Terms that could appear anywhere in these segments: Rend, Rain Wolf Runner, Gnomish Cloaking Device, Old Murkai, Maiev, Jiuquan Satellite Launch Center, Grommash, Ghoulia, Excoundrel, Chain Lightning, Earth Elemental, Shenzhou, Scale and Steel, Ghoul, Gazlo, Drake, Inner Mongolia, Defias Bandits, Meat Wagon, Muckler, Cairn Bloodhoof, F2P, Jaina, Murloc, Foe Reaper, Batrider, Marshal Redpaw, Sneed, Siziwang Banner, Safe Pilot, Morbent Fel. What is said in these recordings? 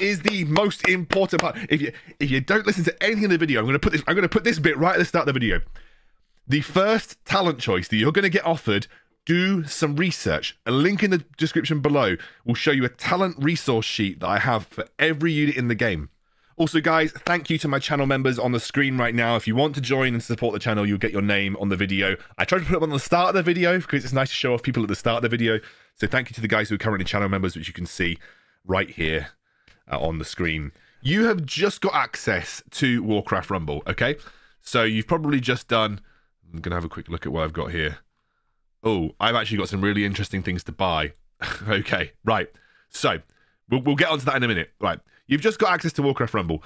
is the most important part. If you don't listen to anything in the video, I'm gonna put this bit right at the start of the video. The first talent choice that you're gonna get offered, do some research. A link in the description below will show you a talent resource sheet that I have for every unit in the game. Also, guys, thank you to my channel members on the screen right now. If you want to join and support the channel, you'll get your name on the video. I tried to put it on the start of the video because it's nice to show off people at the start of the video. So thank you to the guys who are currently channel members, which you can see right here on the screen. You have just got access to Warcraft Rumble, okay? So you've probably just done... I'm going to have a quick look at what I've got here. Oh, I've actually got some really interesting things to buy. Okay, right. So we'll get onto that in a minute. Right. You've just got access to Warcraft Rumble.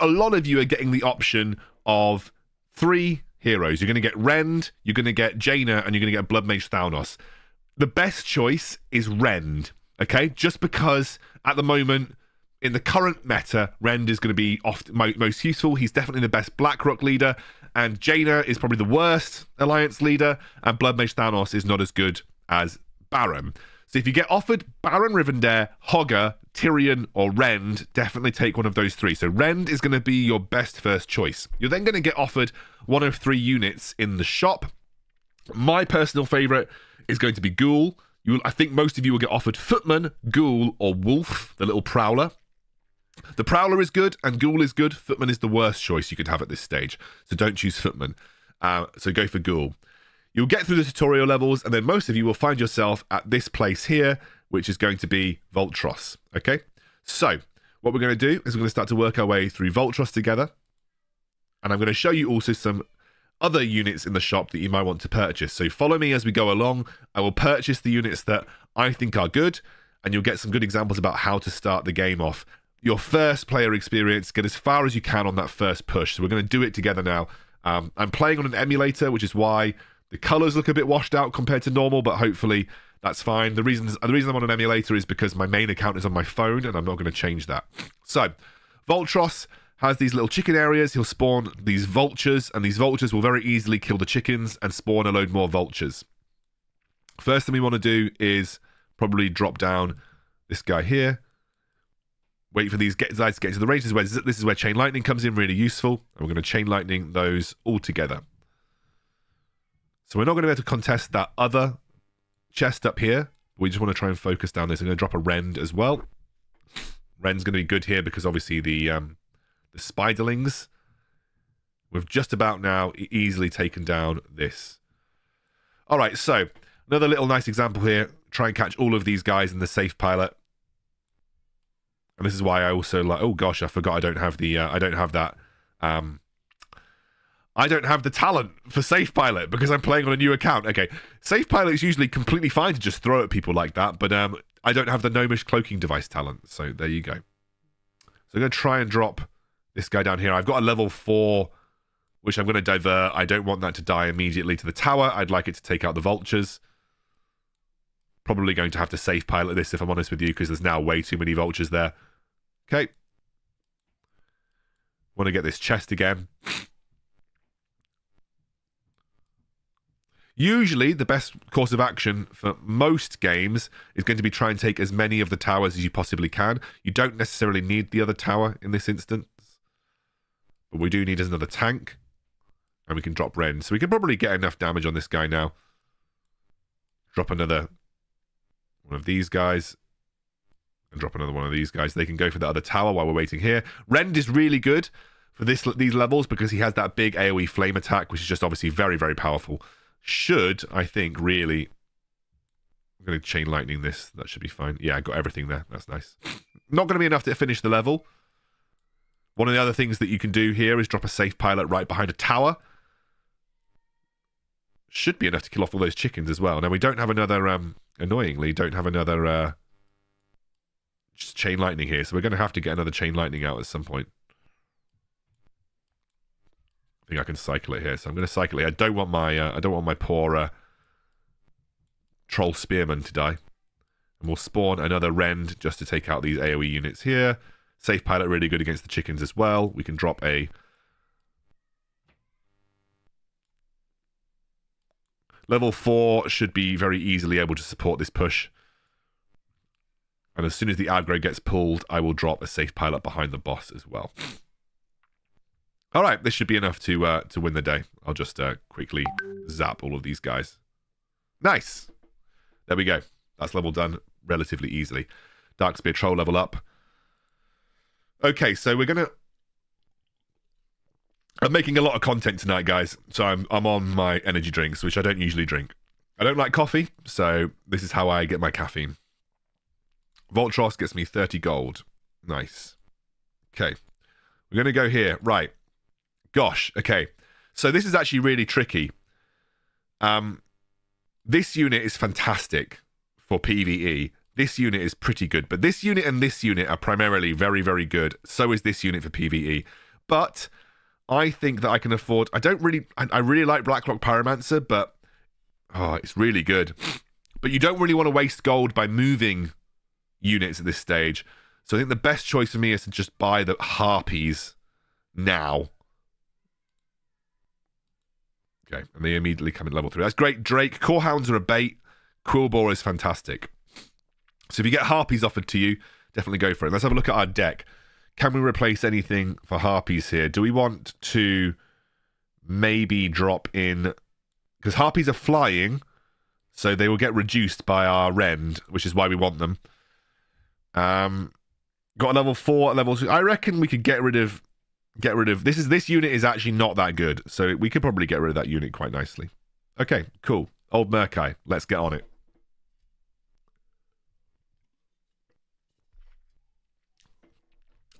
A lot of you are getting the option of 3 heroes. You're going to get Rend, you're going to get Jaina, and you're going to get Bloodmage Thalnos. The best choice is Rend, okay? Just because at the moment, in the current meta, Rend is going to be most useful. He's definitely the best Blackrock leader, and Jaina is probably the worst Alliance leader, and Bloodmage Thalnos is not as good as Baron. So if you get offered Baron Revilgaz, Hoggar, Tyrion, or Rend, definitely take one of those 3. So Rend is going to be your best first choice. You're then going to get offered one of 3 units in the shop. My personal favourite is going to be Ghoul. I think most of you will get offered Footman, Ghoul, or Wolf, the little Prowler. The Prowler is good and Ghoul is good. Footman is the worst choice you could have at this stage. So don't choose Footman. So go for Ghoul. You'll get through the tutorial levels, and then most of you will find yourself at this place here, which is going to be Voltross, okay? So, what we're going to do is we're going to start to work our way through Voltross together, and I'm going to show you also some other units in the shop that you might want to purchase. So follow me as we go along. I will purchase the units that I think are good, and you'll get some good examples about how to start the game off. Your first player experience, get as far as you can on that first push. So we're going to do it together now. I'm playing on an emulator, which is why... the colours look a bit washed out compared to normal, but hopefully that's fine. The reason I'm on an emulator is because my main account is on my phone, and I'm not going to change that. So, Voltross has these little chicken areas. He'll spawn these vultures, and these vultures will very easily kill the chickens and spawn a load more vultures. First thing we want to do is probably drop down this guy here. Wait for these guys to get to the range. This is where Chain Lightning comes in, really useful. And we're going to Chain Lightning those all together. So we're not going to be able to contest that other chest up here. We just want to try and focus down this. I'm going to drop a Rend as well. Rend's going to be good here because obviously the Spiderlings. We've just about now easily taken down this. All right, so another little nice example here. Try and catch all of these guys in the Safe Pilot. And this is why I also like... oh gosh, I forgot I don't have the... I don't have the talent for Safe Pilot because I'm playing on a new account. Okay, Safe Pilot is usually completely fine to just throw at people like that, but I don't have the Gnomish Cloaking Device talent, so there you go. So I'm going to try and drop this guy down here. I've got a level 4, which I'm going to divert. I don't want that to die immediately to the tower. I'd like it to take out the vultures. Probably going to have to Safe Pilot this, if I'm honest with you, because there's now way too many vultures there. Okay. Want to get this chest again. Usually, the best course of action for most games is going to be try and take as many of the towers as you possibly can. You don't necessarily need the other tower in this instance. But we do need another tank. And we can drop Ren. So we can probably get enough damage on this guy now. Drop another one of these guys. And drop another one of these guys. They can go for the other tower while we're waiting here. Rend is really good for these levels because he has that big AoE flame attack, which is just obviously very, very powerful. Should, I think, really... I'm going to Chain Lightning this. That should be fine. Yeah, I got everything there. That's nice. Not going to be enough to finish the level. One of the other things that you can do here is drop a Safe Pilot right behind a tower. Should be enough to kill off all those chickens as well. Now, we don't have another... annoyingly, don't have another... just Chain Lightning here. So we're going to have to get another Chain Lightning out at some point. I think I can cycle it here, so I'm going to cycle it. I don't want my poor troll spearman to die. And we'll spawn another Rend just to take out these AoE units here. Safe Pilot really good against the chickens as well. We can drop a level 4 should be very easily able to support this push. And as soon as the aggro gets pulled, I will drop a Safe Pilot behind the boss as well. All right, this should be enough to win the day. I'll just quickly zap all of these guys. Nice. There we go. That's level done relatively easily. Darkspear Troll level up. Okay, so we're gonna... I'm making a lot of content tonight, guys. So I'm on my energy drinks, which I don't usually drink. I don't like coffee, so this is how I get my caffeine. Voltross gets me 30 gold. Nice. Okay. We're going to go here. Right. Gosh. Okay. So this is actually really tricky. This unit is fantastic for PvE. This unit is pretty good. But this unit and this unit are primarily very, very good. So is this unit for PvE. But... I think that I can afford... I really like Blacklock Pyromancer, but... Oh, it's really good. But you don't really want to waste gold by moving units at this stage. So I think the best choice for me is to just buy the Harpies now. Okay, and they immediately come in level 3. That's great. Drake. Core Hounds are a bait. Quilboar is fantastic. So if you get Harpies offered to you, definitely go for it. Let's have a look at our deck. Can we replace anything for Harpies here? Do we want to maybe drop in... Because Harpies are flying, so they will get reduced by our Rend, which is why we want them. Got a level 4, level 2. I reckon we could get rid of... This unit is actually not that good, so we could probably get rid of that unit quite nicely. Okay, cool. Old Murkai, let's get on it.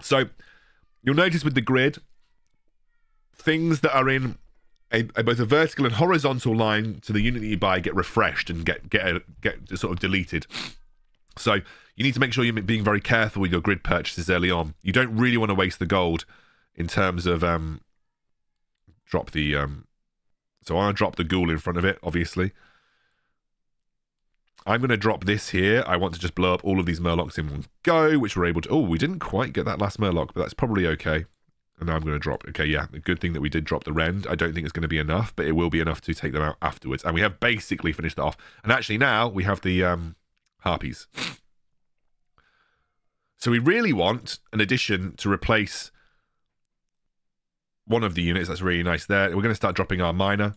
So, you'll notice with the grid, things that are in both a vertical and horizontal line to the unit that you buy get refreshed and get sort of deleted. So, you need to make sure you're being very careful with your grid purchases early on. You don't really want to waste the gold in terms of... drop the... so, I'll drop the Ghoul in front of it, obviously. I'm going to drop this here. I want to just blow up all of these Murlocs in one go, which we're able to... Oh, we didn't quite get that last Murloc, but that's probably okay. And now I'm going to drop... Okay, yeah, the good thing that we did drop the Rend. I don't think it's going to be enough, but it will be enough to take them out afterwards. And we have basically finished that off. And actually now we have the Harpies. So we really want an addition to replace one of the units. That's really nice there. We're going to start dropping our Miner.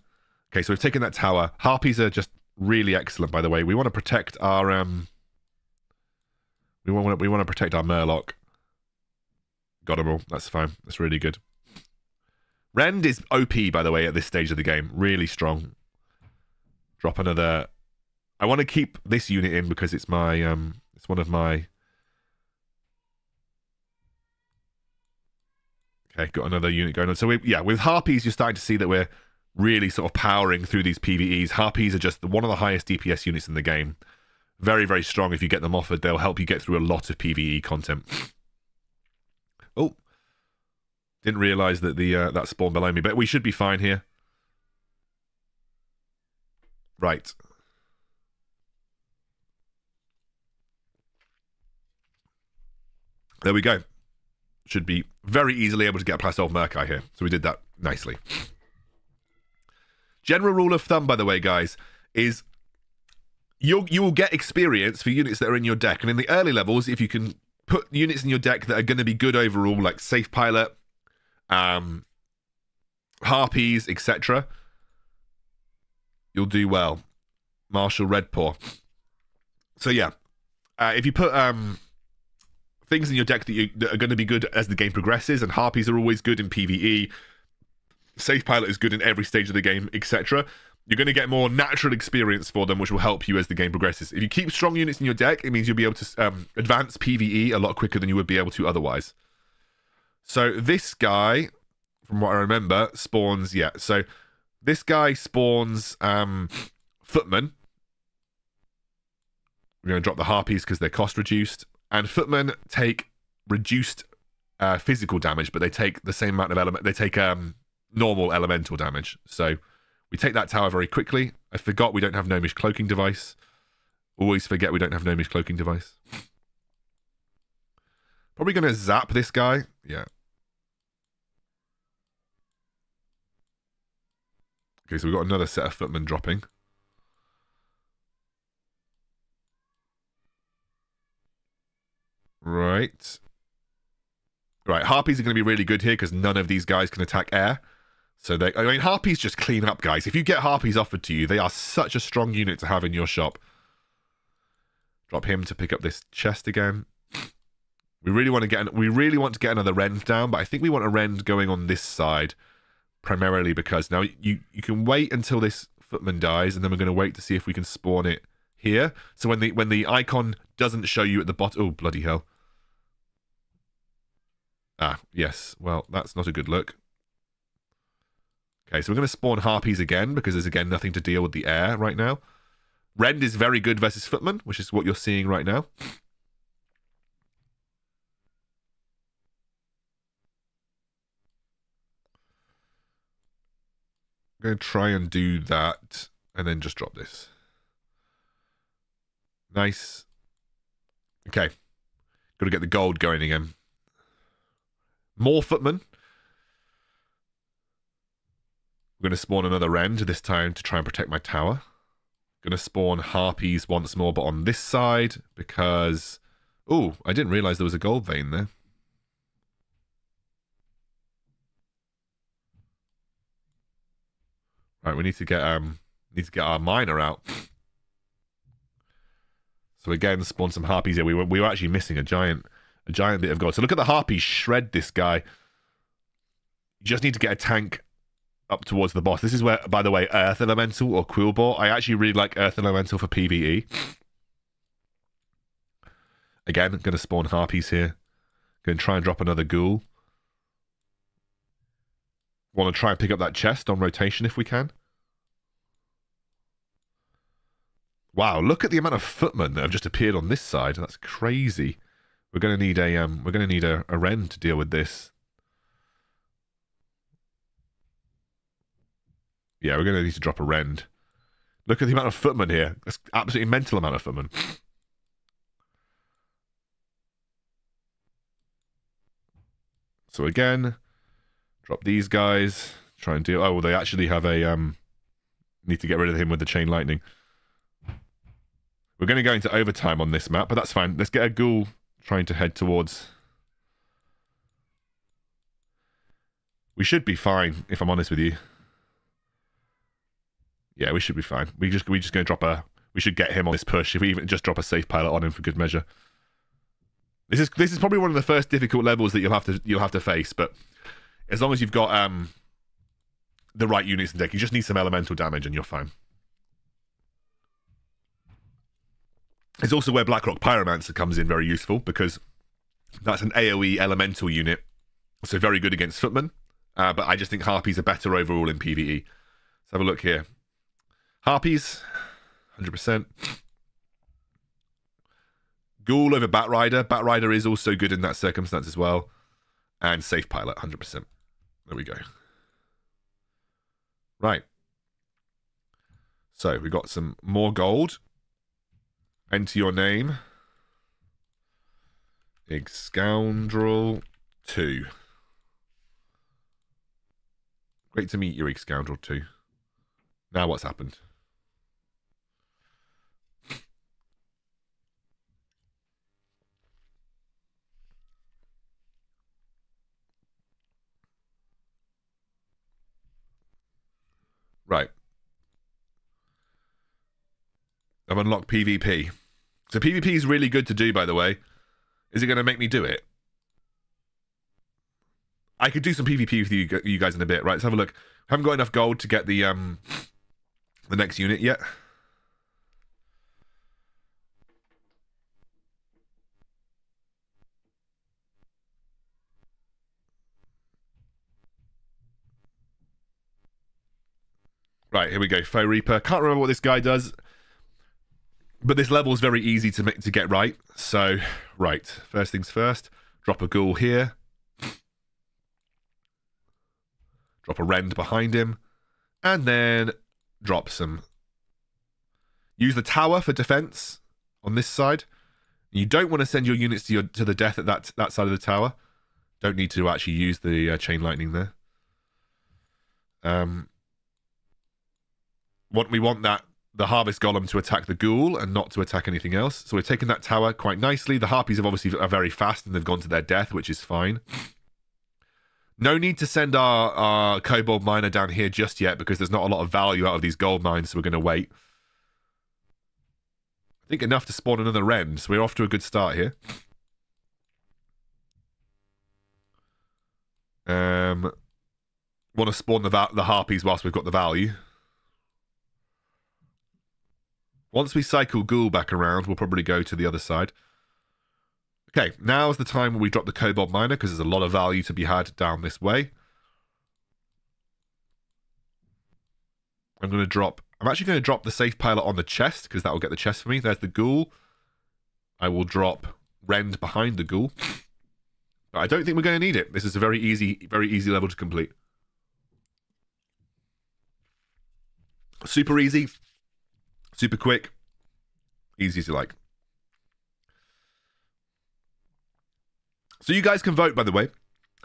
Okay, so we've taken that tower. Harpies are just... really excellent, by the way. We want to protect our we want to protect our Murloc. Got them all. That's fine. That's really good. Rend is OP, by the way, at this stage of the game. Really strong. Drop another. I want to keep this unit in because it's my it's one of my. Okay, got another unit going on. So yeah, with Harpies, you're starting to see that we're really sort of powering through these PvEs. Harpies are just one of the highest DPS units in the game. Very, very strong. If you get them offered, they'll help you get through a lot of PvE content. Oh, didn't realise that the that spawned below me, but we should be fine here. Right. There we go. Should be very easily able to get past Old Murkai here. So we did that nicely. General rule of thumb, by the way, guys, is you will get experience for units that are in your deck. And in the early levels, if you can put units in your deck that are going to be good overall, like Safe Pilot, Harpies, etc., you'll do well. Marshal Redpaw. So, yeah, if you put things in your deck that are going to be good as the game progresses, and Harpies are always good in PvE, Safe Pilot is good in every stage of the game, etc., you're going to get more natural experience for them, which will help you as the game progresses. If you keep strong units in your deck, it means you'll be able to advance PvE a lot quicker than you would be able to otherwise. So this guy, from what I remember, spawns... Yeah, so this guy spawns Footman. We're going to drop the Harpies because they're cost reduced. And Footman take reduced physical damage, but they take the same amount of element... They take... normal elemental damage. So we take that tower very quickly. I forgot we don't have Gnomish Cloaking Device. Always forget we don't have Gnomish Cloaking Device. Probably going to zap this guy. Yeah. Okay, so we've got another set of Footmen dropping. Right. Right, Harpies are going to be really good here because none of these guys can attack air. So they, I mean, Harpies just clean up, guys. If you get Harpies offered to you, they are such a strong unit to have in your shop. Drop him to pick up this chest again. We really want to get another Rend down, but I think we want a Rend going on this side primarily because now you can wait until this Footman dies, and then we're going to wait to see if we can spawn it here. So when the icon doesn't show you at the bottom, oh bloody hell! Ah, yes. Well, that's not a good look. Okay, so we're going to spawn Harpies again because there's again nothing to deal with the air right now. Rend is very good versus Footman, which is what you're seeing right now. I'm going to try and do that and then just drop this. Nice. Okay. Got to get the gold going again. More Footman. We're going to spawn another Rend this time to try and protect my tower. Going to spawn Harpies once more, but on this side because... Oh, I didn't realize there was a gold vein there. Right, we need to get our miner out. So again, spawn some Harpies here. We were actually missing a giant bit of gold. So look at the Harpies shred this guy. You just need to get a tank up towards the boss. This is where, by the way, Earth Elemental or Quilboar. I actually really like Earth Elemental for PvE. Again, I'm going to spawn Harpies here. Going to try and drop another Ghoul. Want to try and pick up that chest on rotation if we can. Wow, look at the amount of Footmen that have just appeared on this side. That's crazy. We're going to need a Rend to deal with this. Yeah, we're going to need to drop a Rend. Look at the amount of Footmen here. That's absolutely mental amount of Footmen. So again, drop these guys, try and deal... Oh, well, they actually have a... Need to get rid of him with the Chain Lightning. We're going to go into overtime on this map, but that's fine. Let's get a Ghoul trying to head towards... We should be fine, if I'm honest with you. Yeah, we should be fine. We just going to drop a... We should get him on this push, if we even just drop a Safe Pilot on him for good measure. This is probably one of the first difficult levels that you'll have to face, but... As long as you've got the right units in deck, you just need some elemental damage and you're fine. It's also where Blackrock Pyromancer comes in very useful because that's an AoE elemental unit, so very good against Footmen. But I just think Harpies are better overall in PvE. Let's have a look here. Harpies, 100%. Ghoul over Batrider. Batrider is also good in that circumstance as well. And Safe Pilot, 100%. There we go. Right. So, we got some more gold. Enter your name. Big Scoundrel 2. Great to meet you, Big Scoundrel 2. Now what's happened? Right. I've unlocked PvP. So PvP is really good to do, by the way. Is it going to make me do it? I could do some PvP with you guys in a bit. Right, let's have a look. Haven't got enough gold to get the next unit yet. Right, here we go. Foe Reaper. Can't remember what this guy does, but this level is very easy to get right. So, right. First things first. Drop a Ghoul here. Drop a Rend behind him. And then drop some... Use the tower for defense on this side. You don't want to send your units to the death at that side of the tower. Don't need to actually use the Chain Lightning there. We want that the Harvest Golem to attack the Ghoul and not to attack anything else. So we're taking that tower quite nicely. The Harpies have obviously are very fast and they've gone to their death, which is fine. No need to send our Kobold Miner down here just yet because there's not a lot of value out of these gold mines, so we're going to wait. I think enough to spawn another Rend, so we're off to a good start here. Want to spawn the Harpies whilst we've got the value. Once we cycle Ghoul back around, we'll probably go to the other side. Okay, now's the time where we drop the Kobold Miner, because there's a lot of value to be had down this way. I'm actually going to drop the Safe Pilot on the chest, because that will get the chest for me. There's the Ghoul. I will drop Rend behind the Ghoul. But I don't think we're going to need it. This is a very easy level to complete. Super easy. Super quick, easy to like. So you guys can vote, by the way,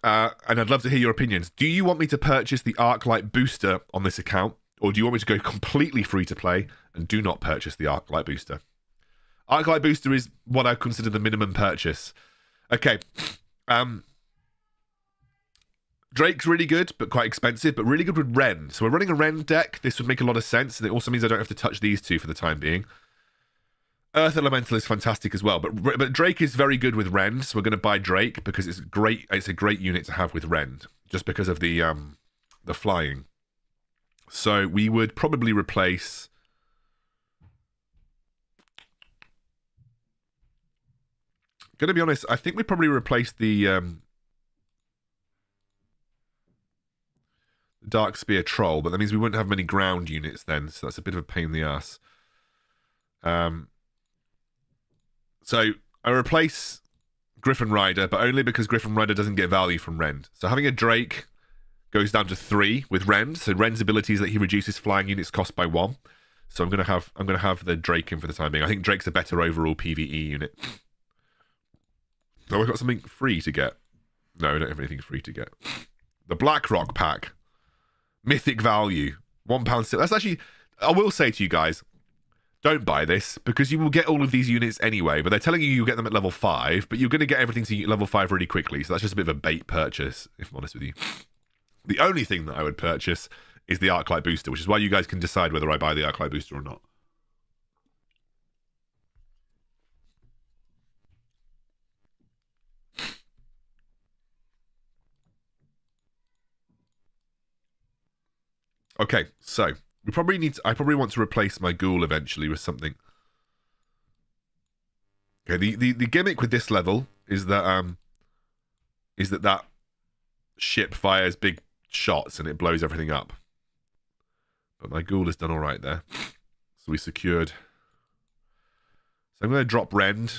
and I'd love to hear your opinions. Do you want me to purchase the Arclight Booster on this account, or do you want me to go completely free to play and do not purchase the Arclight Booster? Arclight Booster is what I consider the minimum purchase. Okay, Drake's really good, but quite expensive, but really good with Rend. So we're running a Rend deck. This would make a lot of sense, and it also means I don't have to touch these two for the time being. Earth Elemental is fantastic as well, but Drake is very good with Rend, so we're going to buy Drake because it's great. It's a great unit to have with Rend, just because of the flying. So we would probably replace... Going to be honest, I think we probably replace the... Darkspear Troll, but that means we wouldn't have many ground units then, so that's a bit of a pain in the ass. So I replace Griffin Rider, but only because Griffin Rider doesn't get value from Rend. So having a Drake goes down to 3 with Rend. So Rend's ability is that he reduces flying units cost by 1. So I'm gonna have the Drake in for the time being. I think Drake's a better overall PvE unit. So we've got something free to get. No, we don't have anything free to get. The Blackrock pack. Mythic value, £1. That's actually, I will say to you guys, don't buy this because you will get all of these units anyway, but they're telling you you'll get them at level 5, but you're going to get everything to level 5 really quickly. So that's just a bit of a bait purchase, if I'm honest with you. The only thing that I would purchase is the Arclight Booster, which is why you guys can decide whether I buy the Arclight Booster or not. Okay, so we probably need to, I probably want to replace my Ghoul eventually with something. Okay, the gimmick with this level is that ship fires big shots and it blows everything up. But my Ghoul has done all right there. So we secured. So I'm going to drop Rend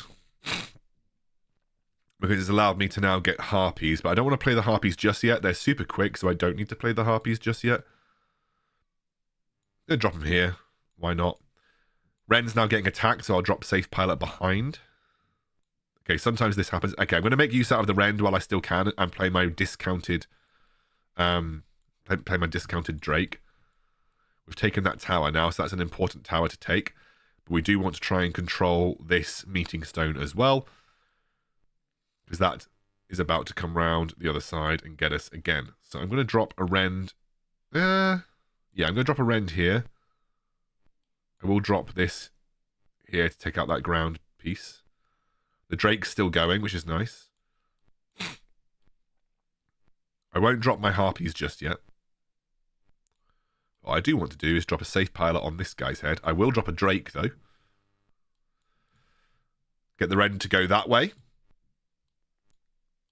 because it's allowed me to now get Harpies, but I don't want to play the Harpies just yet. They're super quick, so I don't need to play the Harpies just yet. Gonna drop him here. Why not? Ren's now getting attacked, so I'll drop Safe Pilot behind. Okay, sometimes this happens. Okay, I'm going to make use out of the Rend while I still can and play my discounted Drake. We've taken that tower now, so that's an important tower to take. But we do want to try and control this meeting stone as well, because that is about to come round the other side and get us again. So I'm going to drop a Rend. Yeah, I'm going to drop a Rend here. I will drop this here to take out that ground piece. The Drake's still going, which is nice. I won't drop my Harpies just yet. What I do want to do is drop a Safe Pilot on this guy's head. I will drop a Drake, though. Get the Rend to go that way.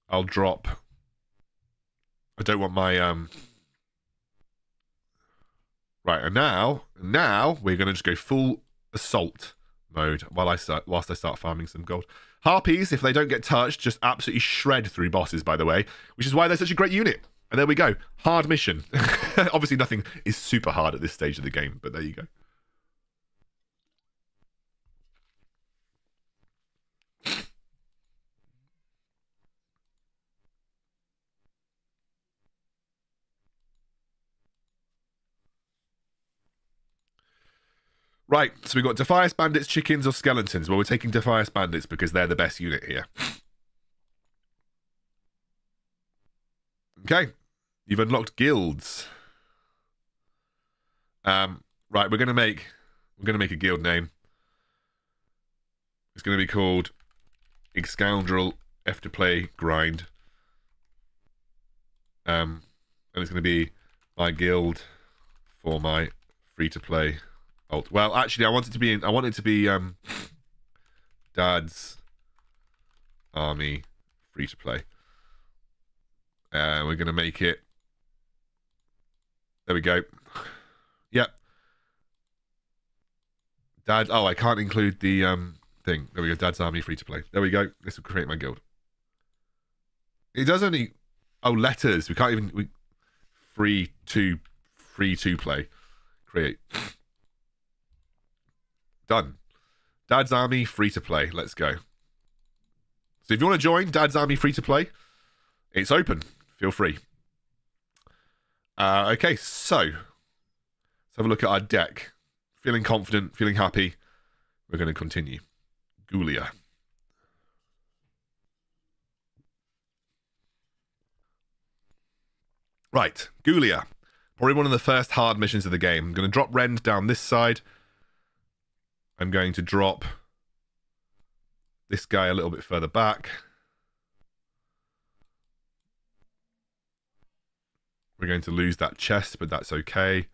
I'll drop... I don't want my... Right, and now we're going to just go full assault mode whilst I start farming some gold. Harpies, if they don't get touched, just absolutely shred through bosses, by the way, which is why they're such a great unit. And there we go. Hard mission. Obviously, nothing is super hard at this stage of the game, but there you go. Right, so we've got Defias Bandits, Chickens, or Skeletons. Well, we're taking Defias Bandits because they're the best unit here. Okay, you've unlocked guilds. Right, we're gonna make a guild name. It's gonna be called Excoundrel F to Play Grind. And it's gonna be my guild for my free to play alt. Well, actually, I want it to be Dad's Army free to play. We're gonna make it. There we go. Yep. Dad. Oh, I can't include the thing. There we go. Dad's Army free to play. There we go. This will create my guild. It does only. Oh, letters. We can't even. We free to play. Create. Done. Dad's Army free to play. Let's go. So if you want to join Dad's Army free to play, it's open. Feel free. Okay, so let's have a look at our deck. Feeling confident, feeling happy. We're going to continue. Ghoulia. Right, Ghoulia. Probably one of the first hard missions of the game. I'm going to drop Rend down this side. I'm going to drop this guy a little bit further back. We're going to lose that chest, but that's okay.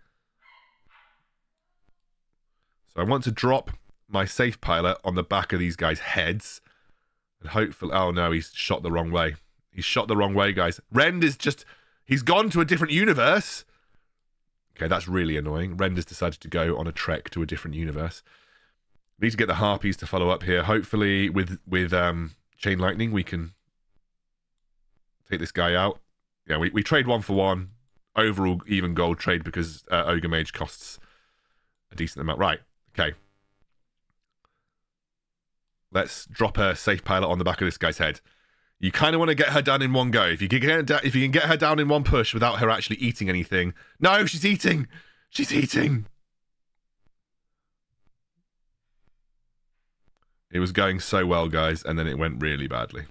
So I want to drop my Safe Pilot on the back of these guys' heads. And hopefully... Oh, no, he's shot the wrong way. He's shot the wrong way, guys. Rend is just... He's gone to a different universe. Okay, that's really annoying. Rend has decided to go on a trek to a different universe. We need to get the Harpies to follow up here. Hopefully, with Chain Lightning, we can take this guy out. Yeah, we trade one for one. Overall, even gold trade because Ogre Mage costs a decent amount. Right, okay. Let's drop a Safe Pilot on the back of this guy's head. You kind of want to get her down in one go. If you can get her down in one push without her actually eating anything. No, she's eating. She's eating. It was going so well, guys, and then it went really badly.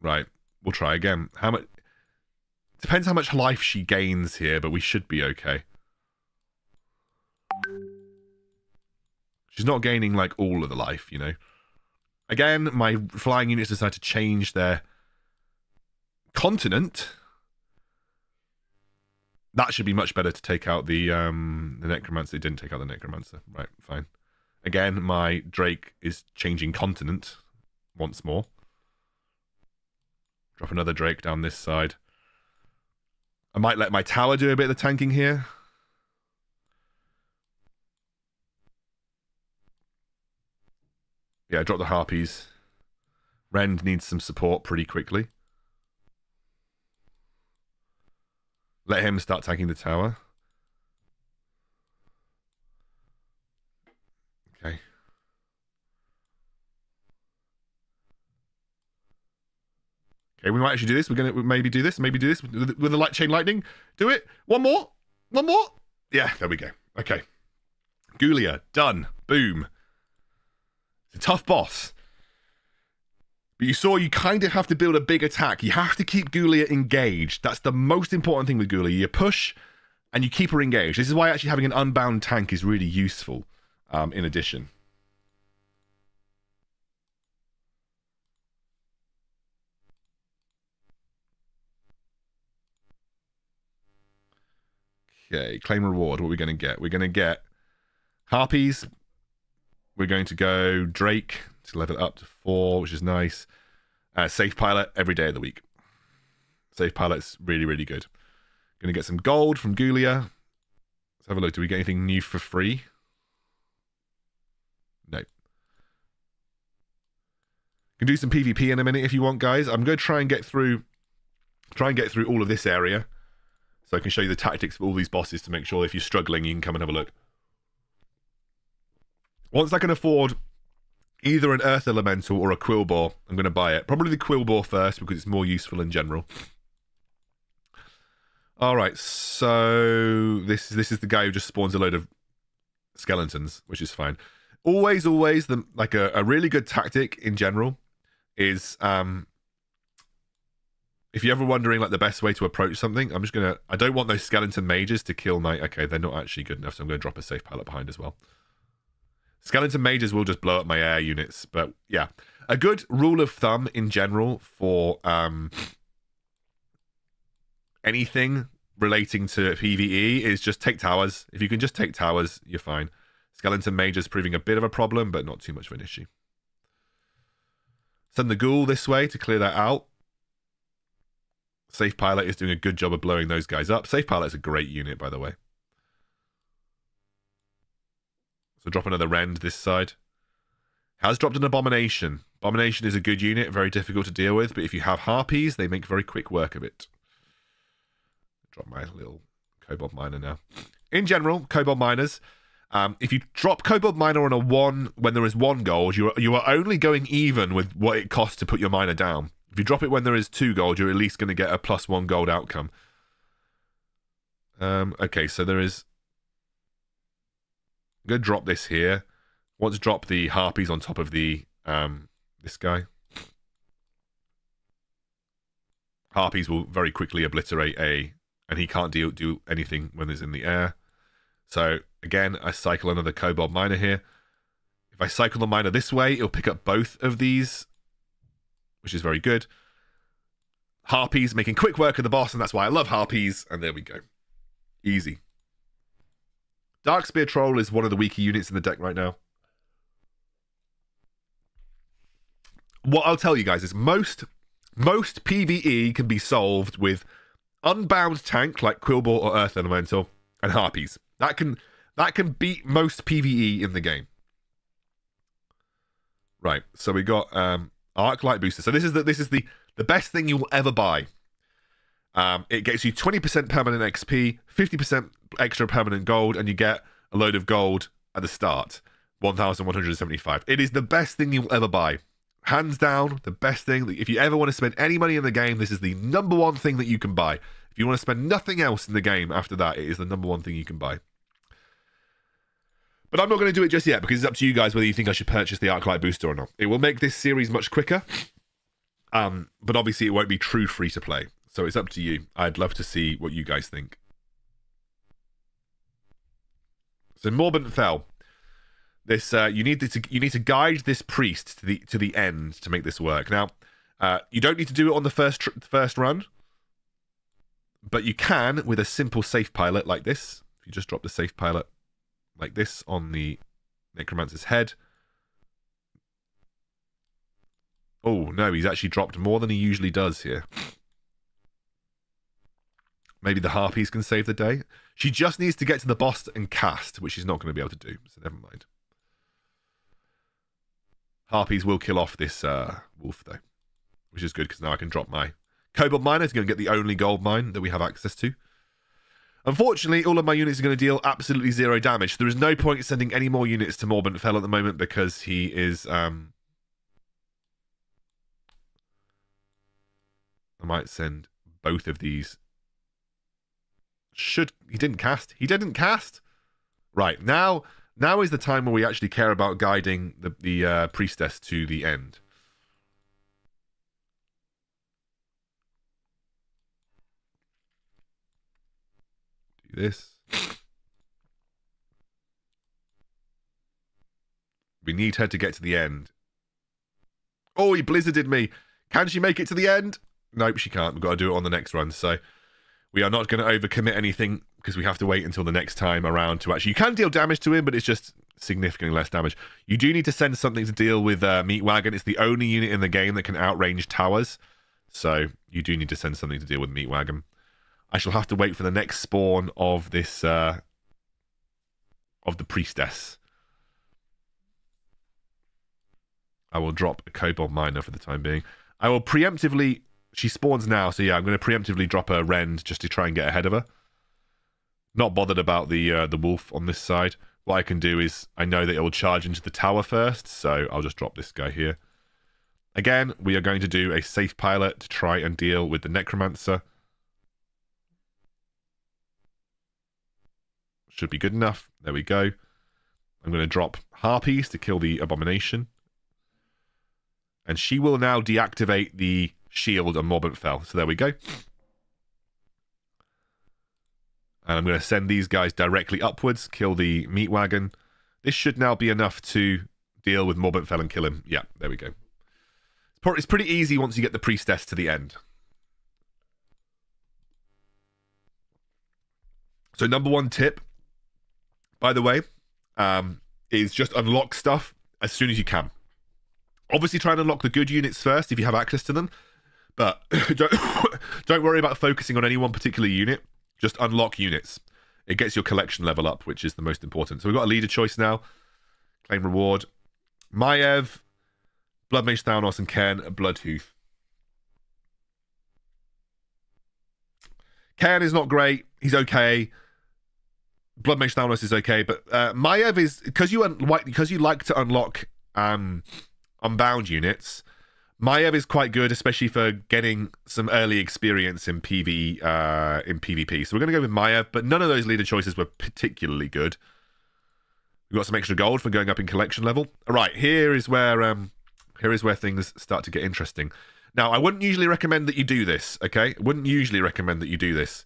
Right, we'll try again. How much depends how much life she gains here, but we should be okay. She's not gaining like all of the life, you know. Again, my flying units decide to change their continent. That should be much better to take out the Necromancer. It didn't take out the Necromancer. Right, fine. Again, my Drake is changing continent once more. Drop another Drake down this side. I might let my tower do a bit of the tanking here. Yeah, drop the Harpies. Rend needs some support pretty quickly. Let him start tanking the tower. Okay. Okay, we might actually do this. We're going to maybe do this with the light Chain Lightning. Do it. One more. One more. Yeah, there we go. Okay. Ghoulia, done. Boom. It's a tough boss. But you saw you kind of have to build a big attack. You have to keep Ghoulia engaged. That's the most important thing with Ghoulia. You push and you keep her engaged. This is why actually having an unbound tank is really useful in addition. Okay, claim reward. What are we going to get? We're going to get Harpies. We're going to go Drake to level up to 4, which is nice. Safe Pilot every day of the week. Safe Pilot's really, really good. Going to get some gold from Ghoulia. Let's have a look. Do we get anything new for free? No. Can do some PvP in a minute if you want, guys. I'm going to try and get through all of this area. So I can show you the tactics of all these bosses to make sure if you're struggling, you can come and have a look. Once I can afford either an Earth Elemental or a Quilboar, I'm going to buy it. Probably the Quilboar first because it's more useful in general. All right, so this is the guy who just spawns a load of skeletons, which is fine. Always the like a really good tactic in general is if you're ever wondering like the best way to approach something, I'm just gonna, I don't want those skeleton mages to kill my, okay, they're not actually good enough, so I'm gonna drop a safe pilot behind as well. Skeleton mages will just blow up my air units, but yeah. A good rule of thumb in general for anything relating to PvE is just take towers. If you can just take towers, you're fine. Skeleton mages proving a bit of a problem, but not too much of an issue. Send the ghoul this way to clear that out. Safe Pilot is doing a good job of blowing those guys up. Safe Pilot's a great unit, by the way. So drop another Rend this side. Has dropped an Abomination. Abomination is a good unit, very difficult to deal with, but if you have Harpies, they make very quick work of it. Drop my little Kobold Miner now. In general, Kobold Miners, if you drop Kobold Miner on a 1 when there is 1 gold, you are only going even with what it costs to put your miner down. If you drop it when there is 2 gold, you're at least going to get a +1 gold outcome. Okay, so there is... I'm going to drop this here. I want to drop the Harpies on top of the this guy. Harpies will very quickly obliterate A, and he can't do anything when it's in the air. So, again, I cycle another Kobold Miner here. If I cycle the Miner this way, it'll pick up both of these, which is very good. Harpies making quick work of the boss, and that's why I love Harpies. And there we go. Easy. Darkspear Troll is one of the weaker units in the deck right now. What I'll tell you guys is most PvE can be solved with unbound tank like Quilboar or Earth Elemental and Harpies. That can beat most PvE in the game. Right, so we got Arclight Booster. So this is the best thing you will ever buy. It gets you 20% permanent XP, 50% extra permanent gold, and you get a load of gold at the start, 1,175. It is the best thing you will ever buy. Hands down, the best thing. If you ever want to spend any money in the game, this is the #1 thing that you can buy. If you want to spend nothing else in the game after that, it is the #1 thing you can buy. But I'm not going to do it just yet, because it's up to you guys whether you think I should purchase the Arclight Booster or not. It will make this series much quicker, but obviously it won't be true free-to-play. So it's up to you. I'd love to see what you guys think. So Morbent Fel. This you need to guide this priest to the end to make this work. Now, you don't need to do it on the first run, but you can with a simple safe pilot like this. If you just drop the safe pilot like this on the Necromancer's head. Oh no, he's actually dropped more than he usually does here. Maybe the Harpies can save the day. She just needs to get to the boss and cast, which she's not going to be able to do, so never mind. Harpies will kill off this wolf, though, which is good because now I can drop my Kobold Miner. It's going to get the only gold mine that we have access to. Unfortunately, all of my units are going to deal absolutely 0 damage. There is no point sending any more units to Morbent Fel at the moment because he is... I might send both of these... He didn't cast. Right, now is the time where we actually care about guiding the priestess to the end. Do this. We need her to get to the end. Oh, he blizzarded me. Can she make it to the end? Nope, she can't. We've got to do it on the next run, so... We are not going to overcommit anything because we have to wait until the next time around to actually... You can deal damage to him, but it's just significantly less damage. You do need to send something to deal with Meat Wagon. It's the only unit in the game that can outrange towers. So you do need to send something to deal with Meat Wagon. I shall have to wait for the next spawn of this... of the Priestess. I will drop a Kobold Miner for the time being. I will preemptively... She spawns now, so yeah, I'm going to preemptively drop a Rend just to try and get ahead of her. Not bothered about the wolf on this side. What I can do is, I know that it will charge into the tower first, so I'll just drop this guy here. Again, we are going to do a safe pilot to try and deal with the Necromancer. Should be good enough. There we go. I'm going to drop Harpies to kill the Abomination. And she will now deactivate the shield and Morbent Fel. So there we go. And I'm going to send these guys directly upwards, kill the Meat Wagon. This should now be enough to deal with Morbent Fel and kill him. Yeah, there we go. It's pretty easy once you get the Priestess to the end. So number one tip, by the way, is just unlock stuff as soon as you can. Obviously try and unlock the good units first if you have access to them. But don't worry about focusing on any one particular unit. Just unlock units. It gets your collection level up, which is the most important. So we've got a leader choice now. Claim reward. Maiev, Bloodmage Thalnos, and Cairn, Bloodhoof. Cairn is not great. He's okay. Bloodmage Thalnos is okay. But Maiev is... Because you like to unlock Unbound units, Maiev is quite good, especially for getting some early experience in PvP. So we're going to go with Maiev, but none of those leader choices were particularly good. We've got some extra gold for going up in collection level. All right, here is where things start to get interesting. Now, I wouldn't usually recommend that you do this, okay? I wouldn't usually recommend that you do this.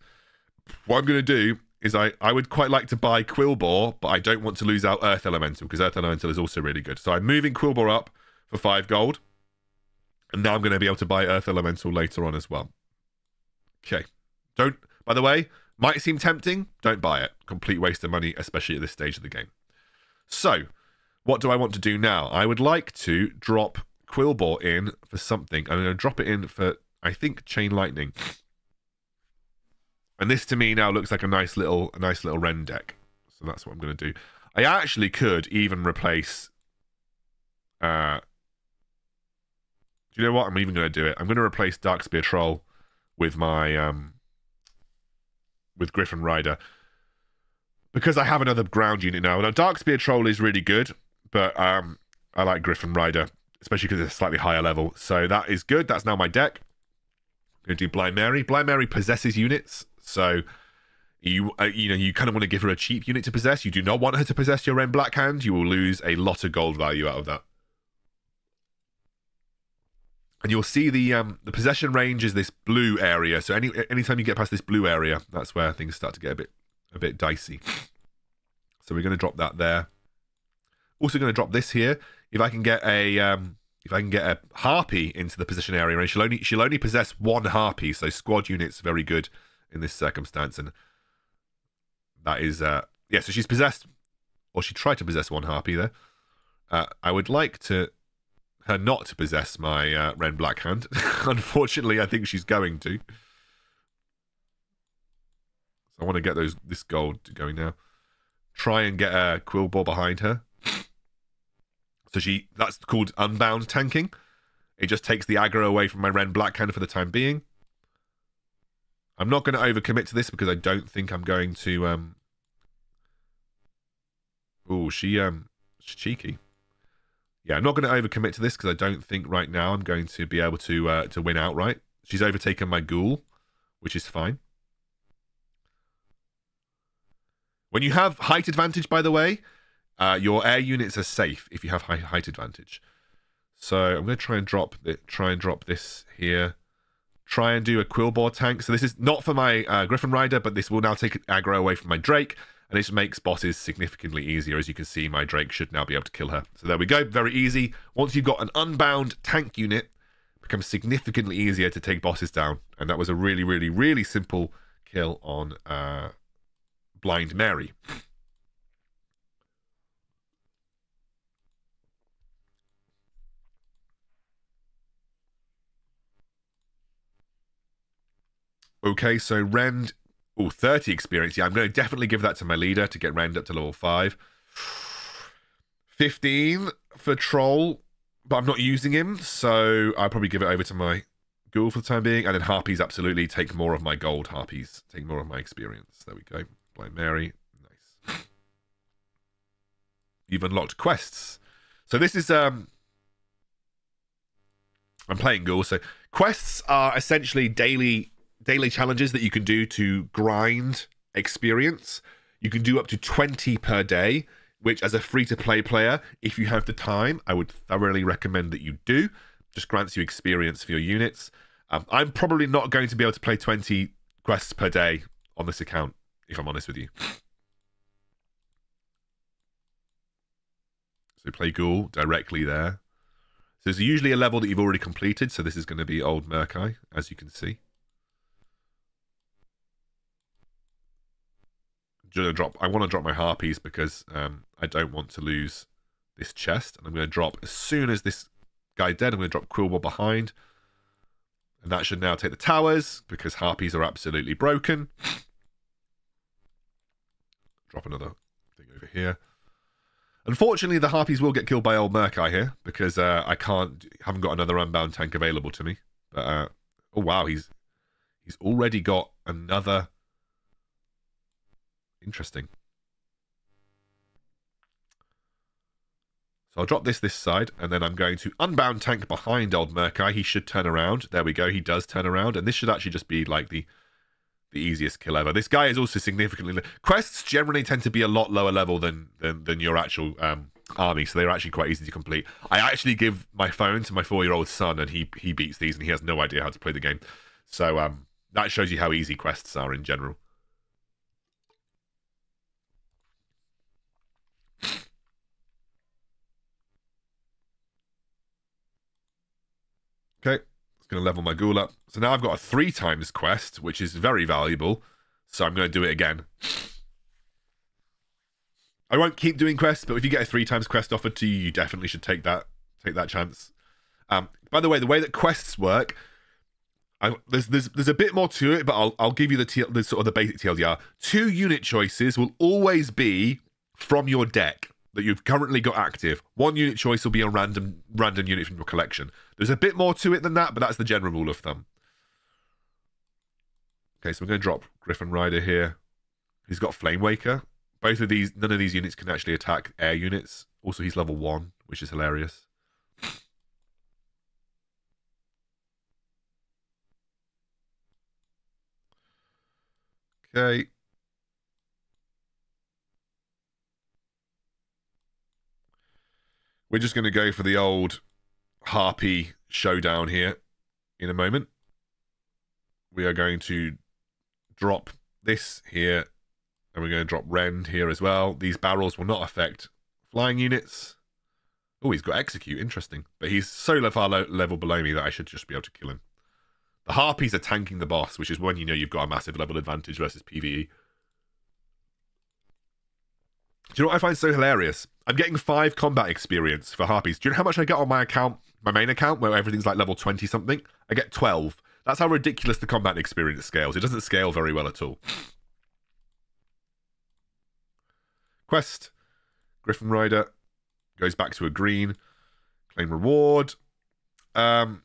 What I'm going to do is I would quite like to buy Quilboar, but I don't want to lose out Earth Elemental because Earth Elemental is also really good. So I'm moving Quilboar up for 5 gold. And now I'm going to be able to buy Earth Elemental later on as well. Okay. Don't, by the way, might seem tempting. Don't buy it. Complete waste of money, especially at this stage of the game. So, what do I want to do now? I would like to drop Quilboar in for something. I'm going to drop it in for, I think, Chain Lightning. And this to me now looks like a nice little Rend deck. So that's what I'm going to do. I actually could even replace... do you know what? I'm even going to do it. I'm going to replace Darkspear Troll with my with Griffin Rider because I have another ground unit now. Now Darkspear Troll is really good, but I like Griffin Rider, especially because it's a slightly higher level. So that is good. That's now my deck. I'm going to do Blind Mary. Blind Mary possesses units, so you kind of want to give her a cheap unit to possess. You do not want her to possess your Rend Black Hand. You will lose a lot of gold value out of that. And you'll see the possession range is this blue area. So anytime you get past this blue area, that's where things start to get a bit dicey. So we're going to drop that there. Also going to drop this here. If I can get a Harpy into the possession area, and she'll only possess 1 harpy. So squad units are very good in this circumstance, and that is yeah. So she's possessed, or she tried to possess 1 harpy there. I would like to. Her not to possess my Rend Black Hand. Unfortunately, I think she's going to. So I want to get this gold going now. Try and get a Quilboar behind her. So that's called unbound tanking. It just takes the aggro away from my Rend Black Hand for the time being. I'm not going to overcommit to this because I don't think I'm going to. Oh, she's cheeky. Yeah, I'm not going to overcommit to this because I don't think right now I'm going to be able to win outright. She's overtaken my Ghoul, which is fine. When you have height advantage, by the way, your air units are safe if you have height advantage. So I'm going to try and drop this here. Try and do a Quilboar tank. So this is not for my Griffin Rider, but this will now take aggro away from my Drake. And this makes bosses significantly easier. As you can see, my Drake should now be able to kill her. So there we go. Very easy. Once you've got an unbound tank unit, it becomes significantly easier to take bosses down. And that was a really, really, really simple kill on Blind Mary. Okay, so Rend... Oh, 30 experience. Yeah, I'm going to definitely give that to my leader to get Rend up to level 5. 15 for Troll, but I'm not using him, so I'll probably give it over to my Ghoul for the time being. And then Harpies, absolutely. Take more of my gold, Harpies. Take more of my experience. There we go. Blind Mary. Nice. You've unlocked quests. So this is... I'm playing Ghoul, so quests are essentially daily challenges that you can do to grind experience. You can do up to 20 per day, which as a free-to-play player, if you have the time, I would thoroughly recommend that you do. Just grants you experience for your units. I'm probably not going to be able to play 20 quests per day on this account, if I'm honest with you. So play Ghoul directly there. So it's usually a level that you've already completed, so this is going to be Old Murkai, as you can see. I want to drop my Harpies because I don't want to lose this chest. And I'm going to drop, as soon as this guy's dead, I'm going to drop Quilboar behind. And that should now take the towers because Harpies are absolutely broken. Drop another thing over here. Unfortunately, the Harpies will get killed by Old Murkai here because I haven't got another unbound tank available to me. But oh wow, he's already got another. Interesting. So I'll drop this side, and then I'm going to unbound tank behind Old Murkai. He should turn around. There we go. He does turn around, and this should actually just be like the easiest kill ever. This guy is also significantly... Quests generally tend to be a lot lower level than your actual army, so they're actually quite easy to complete. I actually give my phone to my 4-year-old son, and he beats these, and he has no idea how to play the game. So that shows you how easy quests are in general. Okay, it's going to level my ghoul up. So now I've got a 3 times quest, which is very valuable. So I'm going to do it again. I won't keep doing quests, but if you get a 3 times quest offered to you, you definitely should take that chance. By the way that quests work, there's a bit more to it, but I'll give you the sort of the basic TLDR. 2 unit choices will always be from your deck that you've currently got active. 1 unit choice will be a random unit from your collection. There's a bit more to it than that, but that's the general rule of thumb. Okay, so we're going to drop Griffin Rider here. He's got Flame Waker. Both of these, none of these units can actually attack air units. Also, he's level 1, which is hilarious. Okay. We're just going to go for the old Harpy showdown here in a moment. We are going to drop this here, and we're going to drop Rend here as well. These barrels will not affect flying units. Oh, he's got Execute. Interesting. But he's so far level below me that I should just be able to kill him. The Harpies are tanking the boss, which is when you know you've got a massive level advantage versus PvE. Do you know what I find so hilarious? I'm getting 5 combat experience for Harpies. Do you know how much I get on my account, my main account, where everything's like level 20 something? I get 12. That's how ridiculous the combat experience scales. It doesn't scale very well at all. Quest. Griffin Rider goes back to a green. Claim reward. I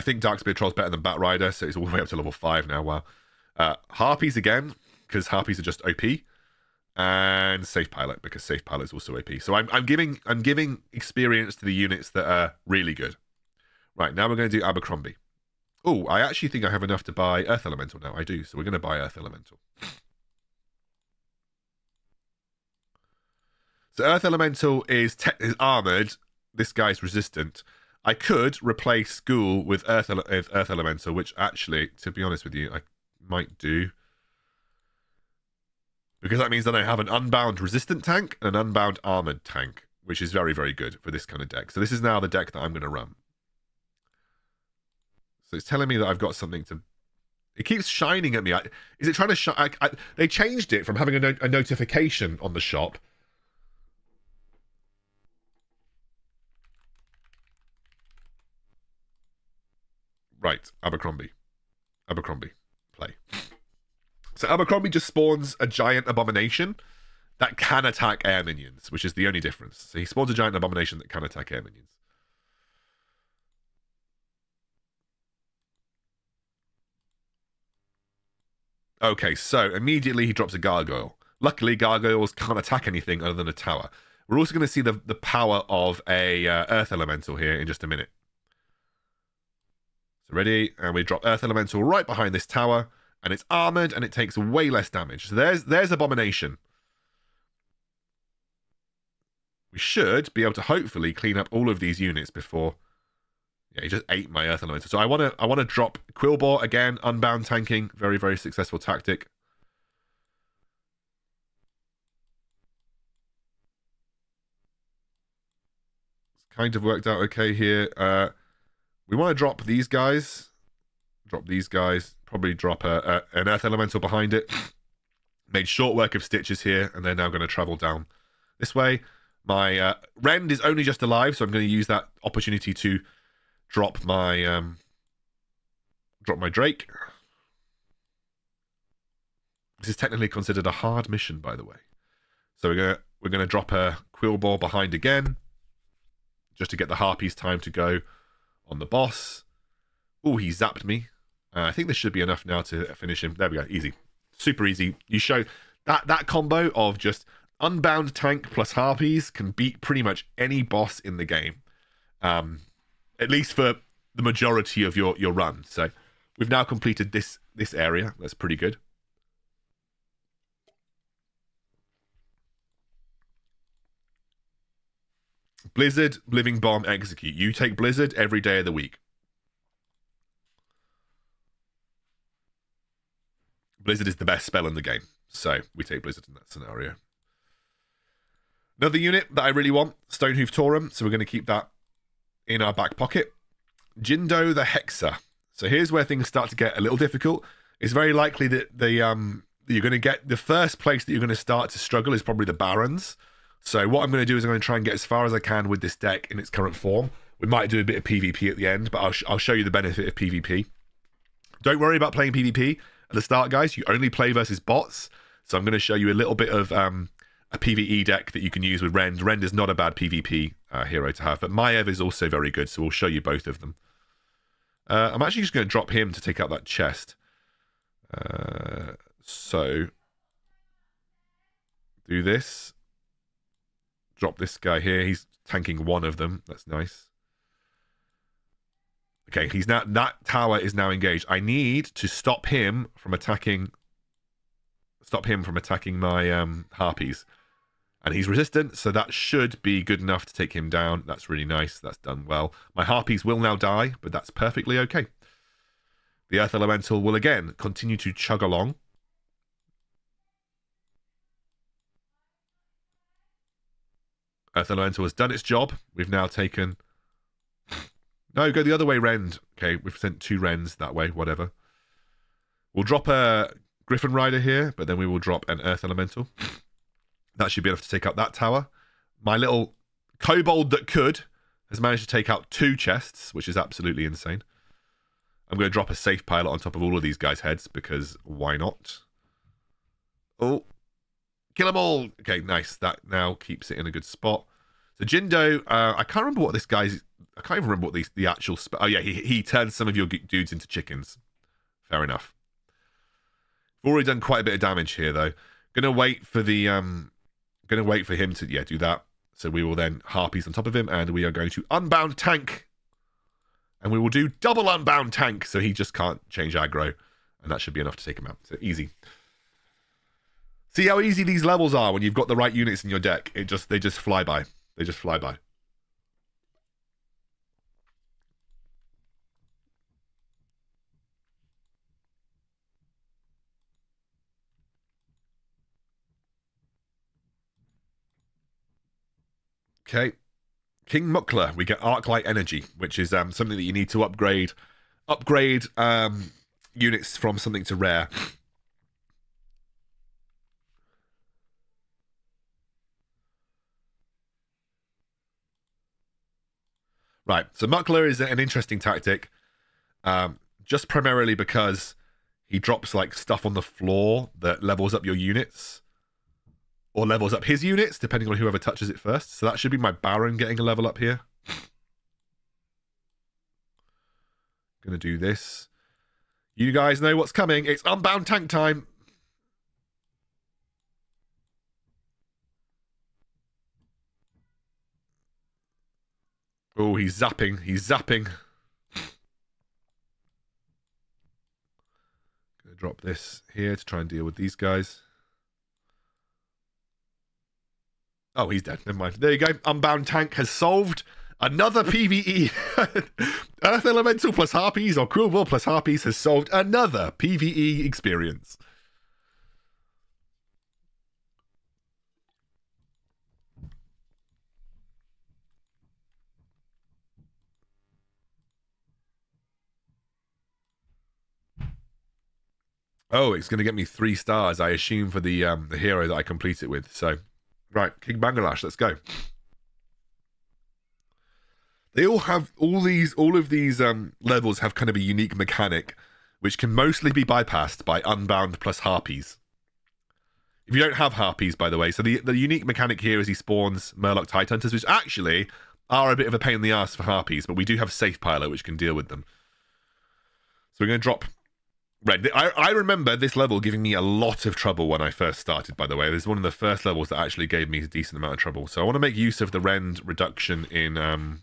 think Darkspear Troll's better than Bat Rider, so he's all the way up to level 5 now. Wow. Harpies again, because Harpies are just OP. And Safe Pilot, because Safe Pilot is also OP. So I'm giving experience to the units that are really good. Right, now we're going to do Abercrombie. Oh, I actually think I have enough to buy Earth Elemental now. I do, so we're going to buy Earth Elemental. So Earth Elemental is armoured. This guy's resistant. I could replace Ghoul with Earth Elemental, which actually, to be honest with you, I might do. Because that means that I have an unbound resistant tank and an unbound armored tank, which is very, very good for this kind of deck. So this is now the deck that I'm going to run. So it's telling me that I've got something to... It keeps shining at me. Is it trying to shine? They changed it from having a notification on the shop. Right, Abercrombie, play. So Abercrombie just spawns a giant abomination that can attack air minions, which is the only difference. So he spawns a giant abomination that can attack air minions. Okay, so immediately he drops a gargoyle. Luckily, gargoyles can't attack anything other than a tower. We're also going to see the power of a Earth Elemental here in just a minute. So ready, and we drop Earth Elemental right behind this tower. And it's armoured, and it takes way less damage. So there's Abomination. We should be able to hopefully clean up all of these units before... Yeah, he just ate my Earth Elemental. So I want to drop Quilboar again, unbound tanking. Very, very successful tactic. It's kind of worked out okay here. We want to drop these guys. Drop these guys. Probably drop an Earth Elemental behind it. Made short work of Stitches here, and they're now going to travel down this way. My Rend is only just alive, so I'm going to use that opportunity to drop my Drake. This is technically considered a hard mission, by the way. So we're gonna drop a Quilboar behind again, just to get the Harpies time to go on the boss. Oh, he zapped me. I think this should be enough now to finish him. There we go, easy, super easy. You show that combo of just unbound tank plus Harpies can beat pretty much any boss in the game. At least for the majority of your run. So we've now completed this area. That's pretty good. Blizzard, Living Bomb, Execute. You take Blizzard every day of the week. Blizzard is the best spell in the game. So we take Blizzard in that scenario. Another unit that I really want, Stonehoof Taurum. So we're going to keep that in our back pocket. Jindo the Hexer. So here's where things start to get a little difficult. It's very likely that you're going to get the first place that you're going to start to struggle is probably the Barons. So what I'm going to do is I'm going to try and get as far as I can with this deck in its current form. We might do a bit of PvP at the end, but I'll show you the benefit of PvP. Don't worry about playing PvP at the start, guys. You only play versus bots. So I'm going to show you a little bit of a PvE deck that you can use with Rend. Rend is not a bad PvP hero to have, but Maiev is also very good, so we'll show you both of them. I'm actually just going to drop him to take out that chest. So, do this. Drop this guy here. He's tanking one of them. That's nice. Okay, he's now, that tower is now engaged. I need to stop him from attacking... my Harpies. And he's resistant, so that should be good enough to take him down. That's really nice. That's done well. My Harpies will now die, but that's perfectly okay. The Earth Elemental will again continue to chug along. Earth Elemental has done its job. We've now taken... No, go the other way, Rend. Okay, we've sent two Rends that way, whatever. We'll drop a... Griffin Rider here, but then we will drop an Earth Elemental. That should be enough to take out that tower. My little kobold that could has managed to take out two chests, which is absolutely insane. I'm going to drop a Safe Pilot on top of all of these guys' heads, because why not? Oh, kill them all! Okay, nice. That now keeps it in a good spot. So Jindo, I can't remember what this guy's... I can't even remember what the actual... Oh yeah, he turns some of your dudes into chickens. Fair enough. Already done quite a bit of damage here though. Gonna wait for the gonna wait for him to do that. So we will then Harpies on top of him, and we are going to unbound tank. And we will do double unbound tank, so he just can't change aggro. And that should be enough to take him out. So easy. See how easy these levels are when you've got the right units in your deck. They just fly by. They just fly by. Okay, King Muckler, we get Arclight Energy, which is something that you need to upgrade. Upgrade units from something to rare. Right, so Muckler is an interesting tactic, just primarily because he drops like stuff on the floor that levels up your units. Or levels up his units, depending on whoever touches it first. So that should be my Baron getting a level up here. Gonna do this. You guys know what's coming. It's unbound tank time. Oh, he's zapping. He's zapping. Gonna drop this here to try and deal with these guys. Oh, he's dead. Never mind. There you go. Unbound Tank has solved another PvE. Earth Elemental plus Harpies or Quilboar plus Harpies has solved another PvE experience. Oh, it's going to get me 3 stars, I assume, for the hero that I complete it with. So, right, King Bangalash, let's go. They all have all of these levels have kind of a unique mechanic, which can mostly be bypassed by Unbound plus Harpies. If you don't have Harpies, by the way, so the unique mechanic here is he spawns Murloc Tidehunters, which actually are a bit of a pain in the ass for Harpies, but we do have Safe Pilot, which can deal with them. So we're going to drop. Right, I remember this level giving me a lot of trouble when I first started, by the way. This is one of the first levels that actually gave me a decent amount of trouble. So I want to make use of the Rend reduction in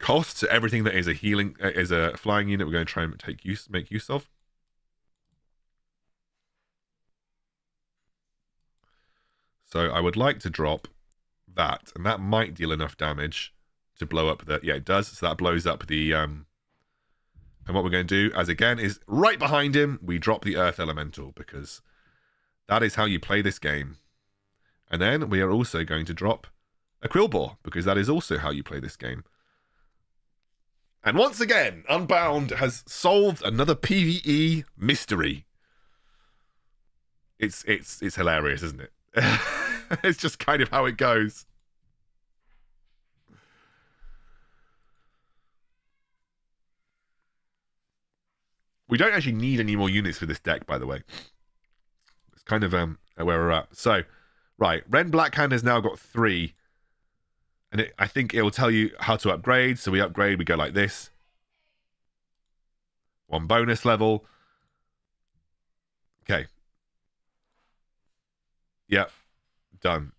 cost. So everything that is a healing, is a flying unit, we're going to try and make use of. So I would like to drop that, and that might deal enough damage to blow up the... Yeah, it does. So that blows up the... And what we're going to do, as again, is right behind him, we drop the Earth Elemental, because that is how you play this game. And then we are also going to drop a Quilboar, because that is also how you play this game. And once again, Unbound has solved another PvE mystery. It's hilarious, isn't it? It's just kind of how it goes. We don't actually need any more units for this deck, by the way. It's kind of where we're at. So, right, Ren Blackhand has now got 3. And I think it will tell you how to upgrade. So we upgrade, we go like this. 1 bonus level. Okay. Yep. Done.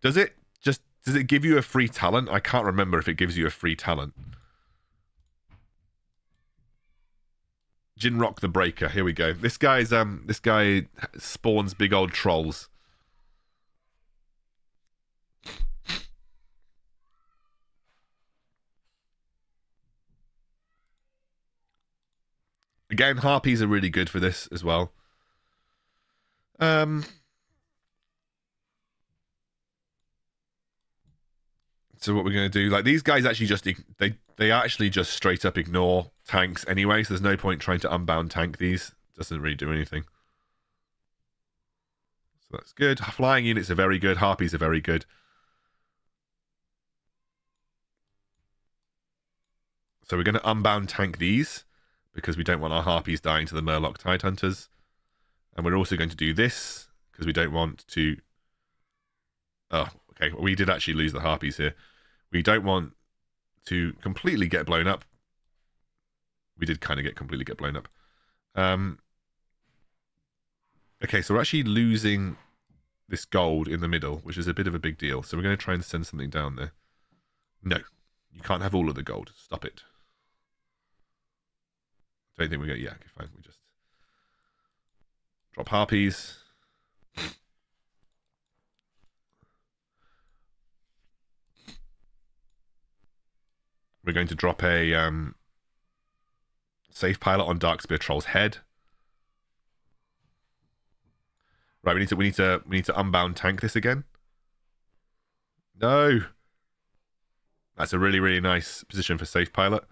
Does it give you a free talent? I can't remember if it gives you a free talent. Jinrock the Breaker. Here we go. This guy's this guy spawns big old trolls. Again, Harpies are really good for this as well. So what we're going to do, like these guys actually just, they actually just straight up ignore tanks anyway, so there's no point trying to unbound tank these. Doesn't really do anything. So that's good. Flying units are very good. Harpies are very good. So we're going to unbound tank these because we don't want our Harpies dying to the Murloc Tidehunters. And we're also going to do this because we don't want to... Oh, okay. Well, we did actually lose the Harpies here. We don't want to completely get blown up. We did kind of completely get blown up. Okay, so we're actually losing this gold in the middle, which is a bit of a big deal. So we're going to try and send something down there. No, you can't have all of the gold. Stop it. Don't think we're going to... Yeah, okay, fine. We just drop Harpies. We're going to drop a... Safe Pilot on Darkspear Troll's head. Right, we need to unbound tank this again. No. That's a really, really nice position for Safe Pilot.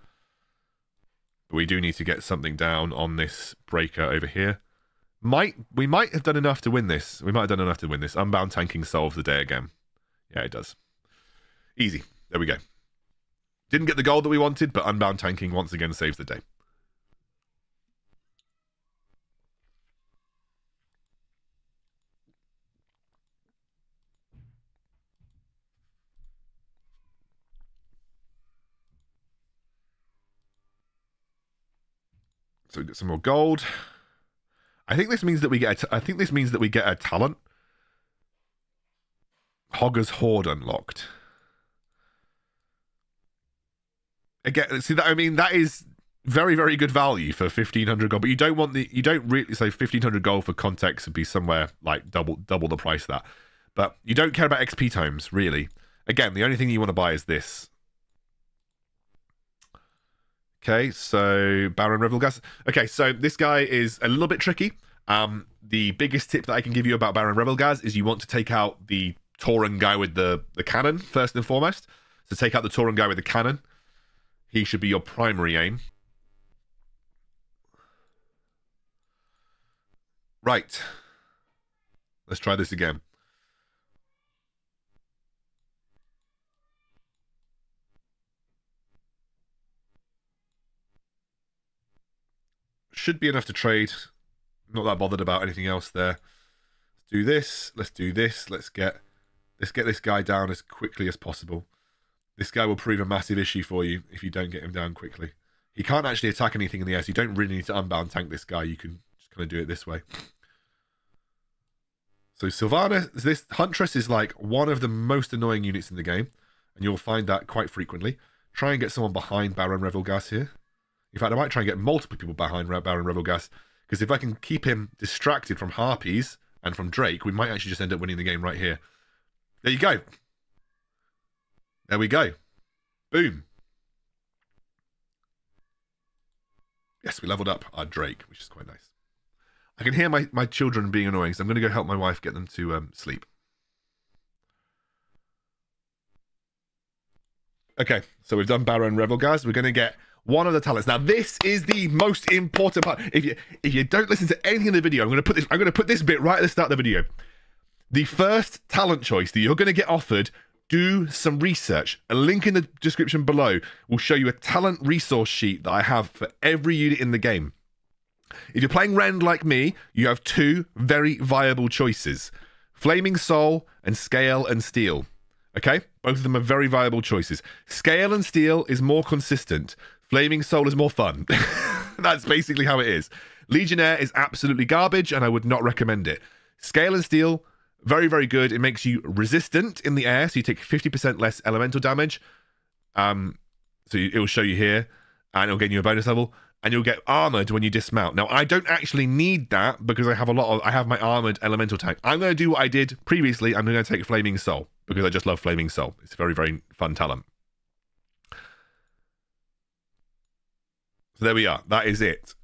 But we do need to get something down on this breaker over here. We might have done enough to win this. We might have done enough to win this. Unbound tanking solves the day again. Yeah, it does. Easy. There we go. Didn't get the gold that we wanted, but unbound tanking once again saves the day. So we get some more gold. I think this means that we get. I think this means that we get a talent. Hogger's Horde unlocked. Again, see that. I mean, that is very, very good value for 1,500 gold, but you don't want the, you don't really, so 1,500 gold for context would be somewhere like double the price of that. But you don't care about XP times, really. Again, the only thing you want to buy is this. Okay, so Baron Revilgaz. Okay, so this guy is a little bit tricky. The biggest tip that I can give you about Baron Revilgaz is you want to take out the Tauren guy with the cannon, first and foremost. So take out the Tauren guy with the cannon. He should be your primary aim. Right. Let's try this again. Should be enough to trade. Not that bothered about anything else there. Let's do this. Let's do this. Let's get this guy down as quickly as possible. This guy will prove a massive issue for you if you don't get him down quickly. He can't actually attack anything in the air, so you don't really need to unbound tank this guy. You can just kind of do it this way. So Sylvanas, this Huntress is like one of the most annoying units in the game, and you'll find that quite frequently. Try and get someone behind Baron Revilgaz here. In fact, I might try and get multiple people behind Baron Revilgaz, because if I can keep him distracted from Harpies and from Drake, we might actually just end up winning the game right here. There you go. There we go. Boom. Yes, we leveled up our Drake, which is quite nice. I can hear my children being annoying, so I'm going to go help my wife get them to sleep. Okay, so we've done Baron Revilgaz. We're going to get one of the talents. Now this is the most important part. If you don't listen to anything in the video, I'm going to put this bit right at the start of the video. The first talent choice that you're going to get offered, do some research. A link in the description below will show you a talent resource sheet that I have for every unit in the game. If you're playing Rend like me, you have two very viable choices: Flaming Soul and Scale and Steel. Okay? Both of them are very viable choices. Scale and Steel is more consistent. Flaming Soul is more fun. That's basically how it is. Legionnaire is absolutely garbage, and I would not recommend it. Scale and Steel, very, very good. It makes you resistant in the air, so you take 50% less elemental damage. So it will show you here, and it'll gain you a bonus level, and you'll get armored when you dismount. Now, I don't actually need that because I have I have my armored elemental tank. I'm going to do what I did previously. I'm going to take Flaming Soul because I just love Flaming Soul. It's a very, very fun talent. So there we are. That is it.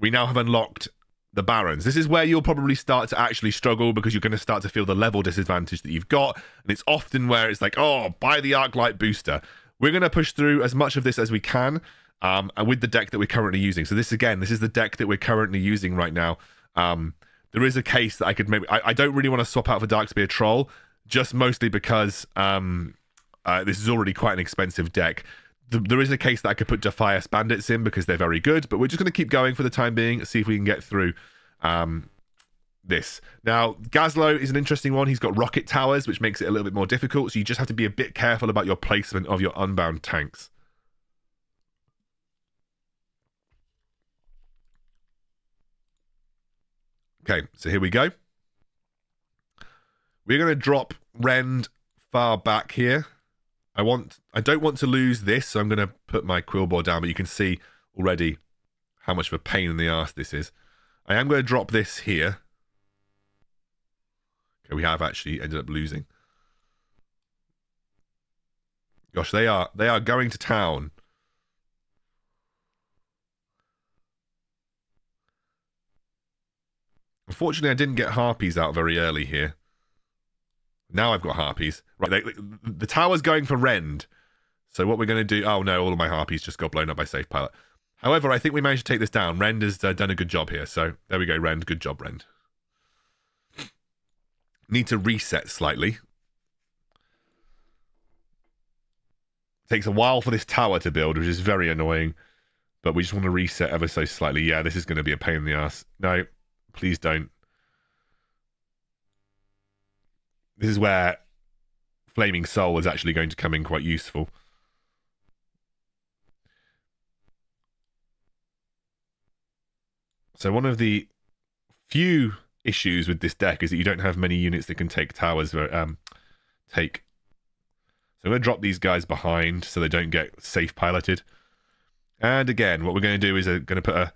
We now have unlocked the Barons. This is where you'll probably start to actually struggle because you're going to start to feel the level disadvantage that you've got. And it's often where it's like, oh, buy the Arclight Booster. We're going to push through as much of this as we can with the deck that we're currently using. So this, again, this is the deck that we're currently using right now. There is a case that I could maybe... I don't really want to swap out for Darkspear Troll, just mostly because this is already quite an expensive deck. There is a case that I could put Defias Bandits in because they're very good, but we're just going to keep going for the time being, see if we can get through this. Now, Gazlo is an interesting one. He's got rocket towers, which makes it a little bit more difficult, so you just have to be a bit careful about your placement of your unbound tanks. Okay, so here we go. We're going to drop Rend far back here. I don't want to lose this, so I'm going to put my Quilboar down, but you can see already how much of a pain in the arse this is. I am going to drop this here. Okay, we have actually ended up losing. Gosh, they are going to town. Unfortunately, I didn't get Harpies out very early here. Now I've got Harpies. Right, the tower's going for Rend. So what we're going to do... Oh, no, all of my Harpies just got blown up by Safe Pilot. However, I think we managed to take this down. Rend has done a good job here. So there we go, Rend. Good job, Rend. Need to reset slightly. Takes a while for this tower to build, which is very annoying. But we just want to reset ever so slightly. Yeah, this is going to be a pain in the ass. No, please don't. This is where Flaming Soul is actually going to come in quite useful. So one of the few issues with this deck is that you don't have many units that can take towers. So I'm going to drop these guys behind so they don't get safe piloted. And again, what we're going to do is I'm going to put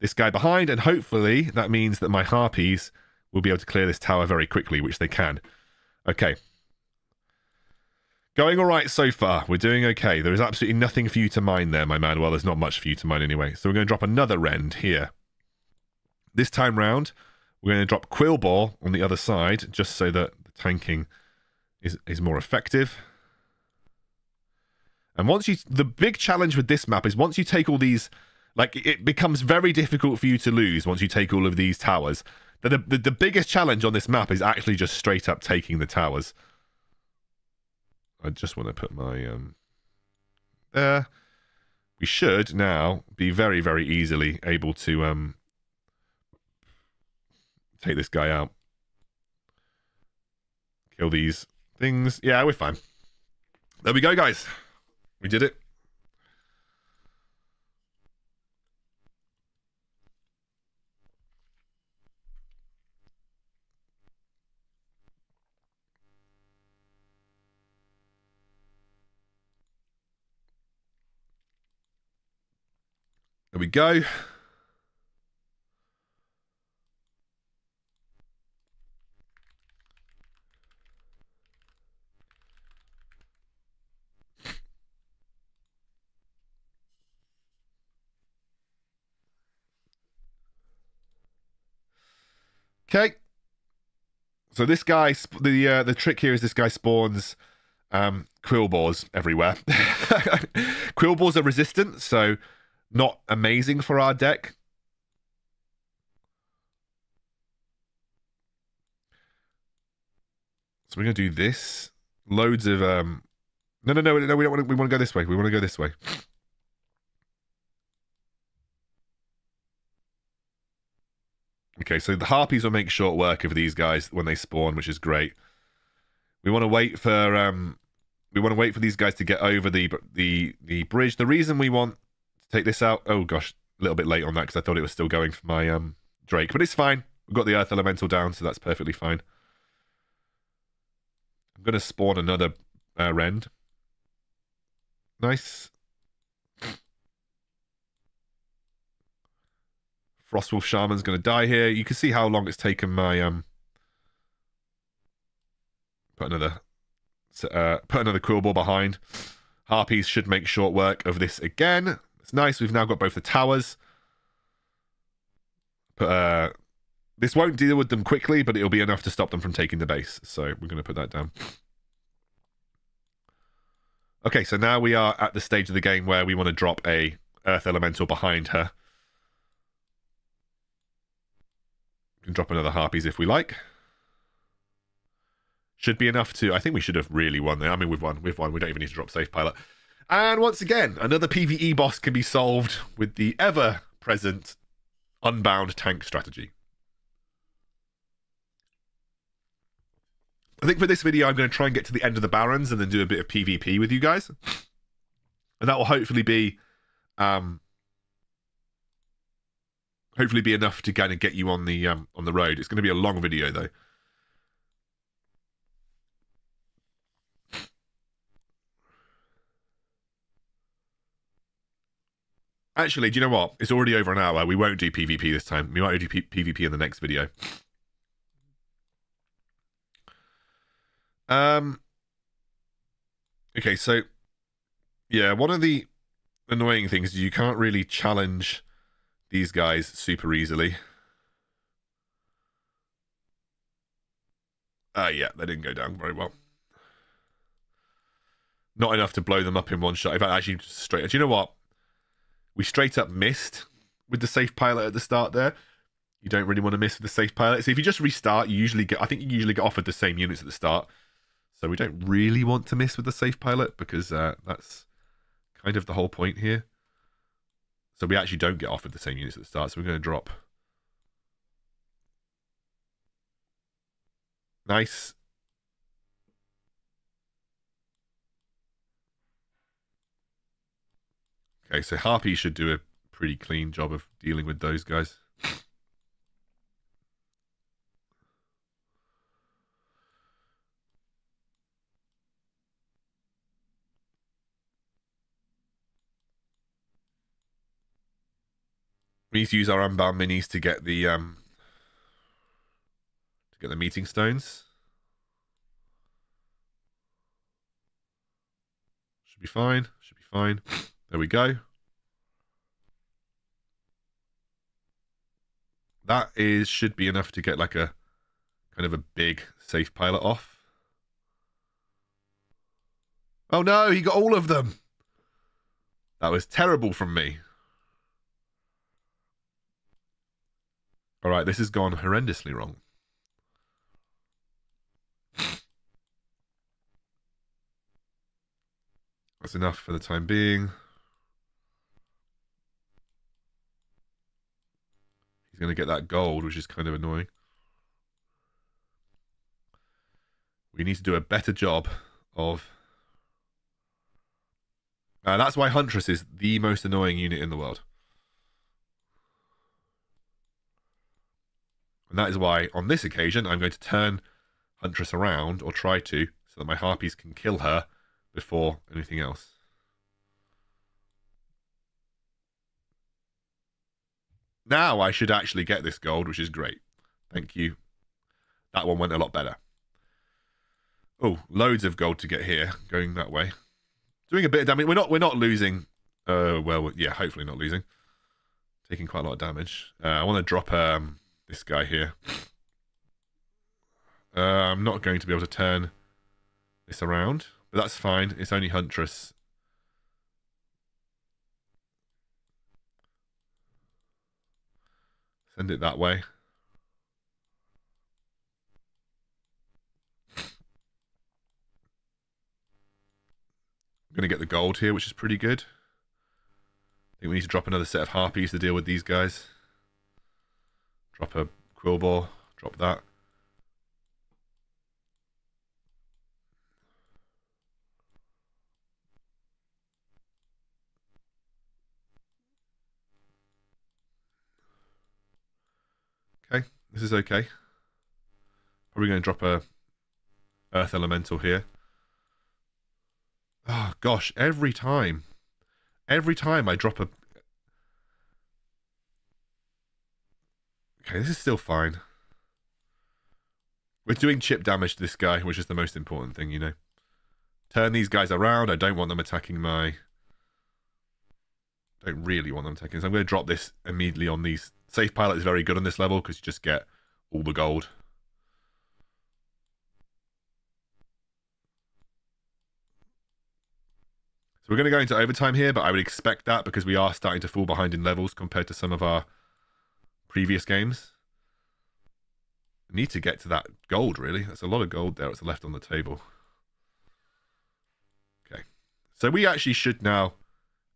this guy behind, and hopefully that means that my Harpies will be able to clear this tower very quickly, which they can. Okay. Going all right so far. We're doing okay. There is absolutely nothing for you to mine there, my man. Well, there's not much for you to mine anyway. So we're going to drop another Rend here. This time round, we're going to drop Quilboar on the other side, just so that the tanking is more effective. And once you... The big challenge with this map is once you take all these... Like, it becomes very difficult for you to lose once you take all of these towers. The biggest challenge on this map is actually just straight up taking the towers. I just want to put my... there. We should now be very, very easily able to... take this guy out. Kill these things. Yeah, we're fine. There we go, guys. We did it. There we go. Okay, so this guy, the trick here is this guy spawns Quilboars everywhere. Quilboars are resistant, so not amazing for our deck. So we're going to do this. Loads of... No, we don't want to, we want to go this way. We want to go this way. Okay, so the Harpies will make short work of these guys when they spawn, which is great. We want to wait for these guys to get over the bridge. The reason we want to take this out, oh gosh, a little bit late on that because I thought it was still going for my Drake, but it's fine. We've got the Earth Elemental down, so that's perfectly fine. I'm gonna spawn another Rend. Nice. Frostwolf Shaman's going to die here. You can see how long it's taken my put another Quilboar behind. Harpies should make short work of this again. It's nice. We've now got both the towers. But this won't deal with them quickly, but it'll be enough to stop them from taking the base. So we're going to put that down. Okay, so now we are at the stage of the game where we want to drop a Earth Elemental behind her. We can drop another Harpies if we like. Should be enough to... I think we should have really won there. I mean, we've won. We've won. We don't even need to drop Safe Pilot. And once again, another PvE boss can be solved with the ever-present unbound tank strategy. I think for this video, I'm going to try and get to the end of the Barons and then do a bit of PvP with you guys. And that will hopefully be... hopefully be enough to kind of get you on the road. It's going to be a long video though. Actually, do you know what? It's already over an hour. We won't do PvP this time. We might do PvP in the next video. Okay, so yeah, one of the annoying things is you can't really challenge these guys super easily. Yeah, they didn't go down very well. Not enough to blow them up in one shot. If I actually straight... Do you know what? We straight up missed with the Safe Pilot at the start there. You don't really want to miss with the Safe Pilot. So if you just restart, you usually get... I think you usually get offered the same units at the start. So we don't really want to miss with the Safe Pilot because that's kind of the whole point here. So we actually don't get offered the same units at the start, so we're going to drop. Nice. Okay, so Harpy should do a pretty clean job of dealing with those guys. We need to use our unbound minis to get the meeting stones. Should be fine. Should be fine. There we go. That is should be enough to get like a kind of a big safe pilot off. Oh no, he got all of them. That was terrible from me. All right, this has gone horrendously wrong. That's enough for the time being. He's going to get that gold, which is kind of annoying. We need to do a better job of... that's why Huntress is the most annoying unit in the world. And that is why, on this occasion, I'm going to turn Huntress around, or try to, so that my Harpies can kill her before anything else. Now I should actually get this gold, which is great. Thank you. That one went a lot better. Oh, loads of gold to get here, going that way. Doing a bit of damage. We're not losing. Well, yeah, hopefully not losing. Taking quite a lot of damage. I want to drop this guy here. I'm not going to be able to turn this around, but that's fine. It's only Huntress. Send it that way. I'm going to get the gold here, which is pretty good. I think we need to drop another set of Harpies to deal with these guys. Drop a Quilboar. Drop that. Okay, this is okay. Probably going to drop a Earth Elemental here. Oh, gosh, every time I drop a... Okay, this is still fine. We're doing chip damage to this guy, which is the most important thing, you know. Turn these guys around. I don't want them attacking my... Don't really want them attacking. So I'm going to drop this immediately on these. Safe Pilot is very good on this level because you just get all the gold. We're going to go into overtime here, but I would expect that because we are starting to fall behind in levels compared to some of our previous games. I need to get to that gold, really. That's a lot of gold there. It's left on the table. Okay. So we actually should now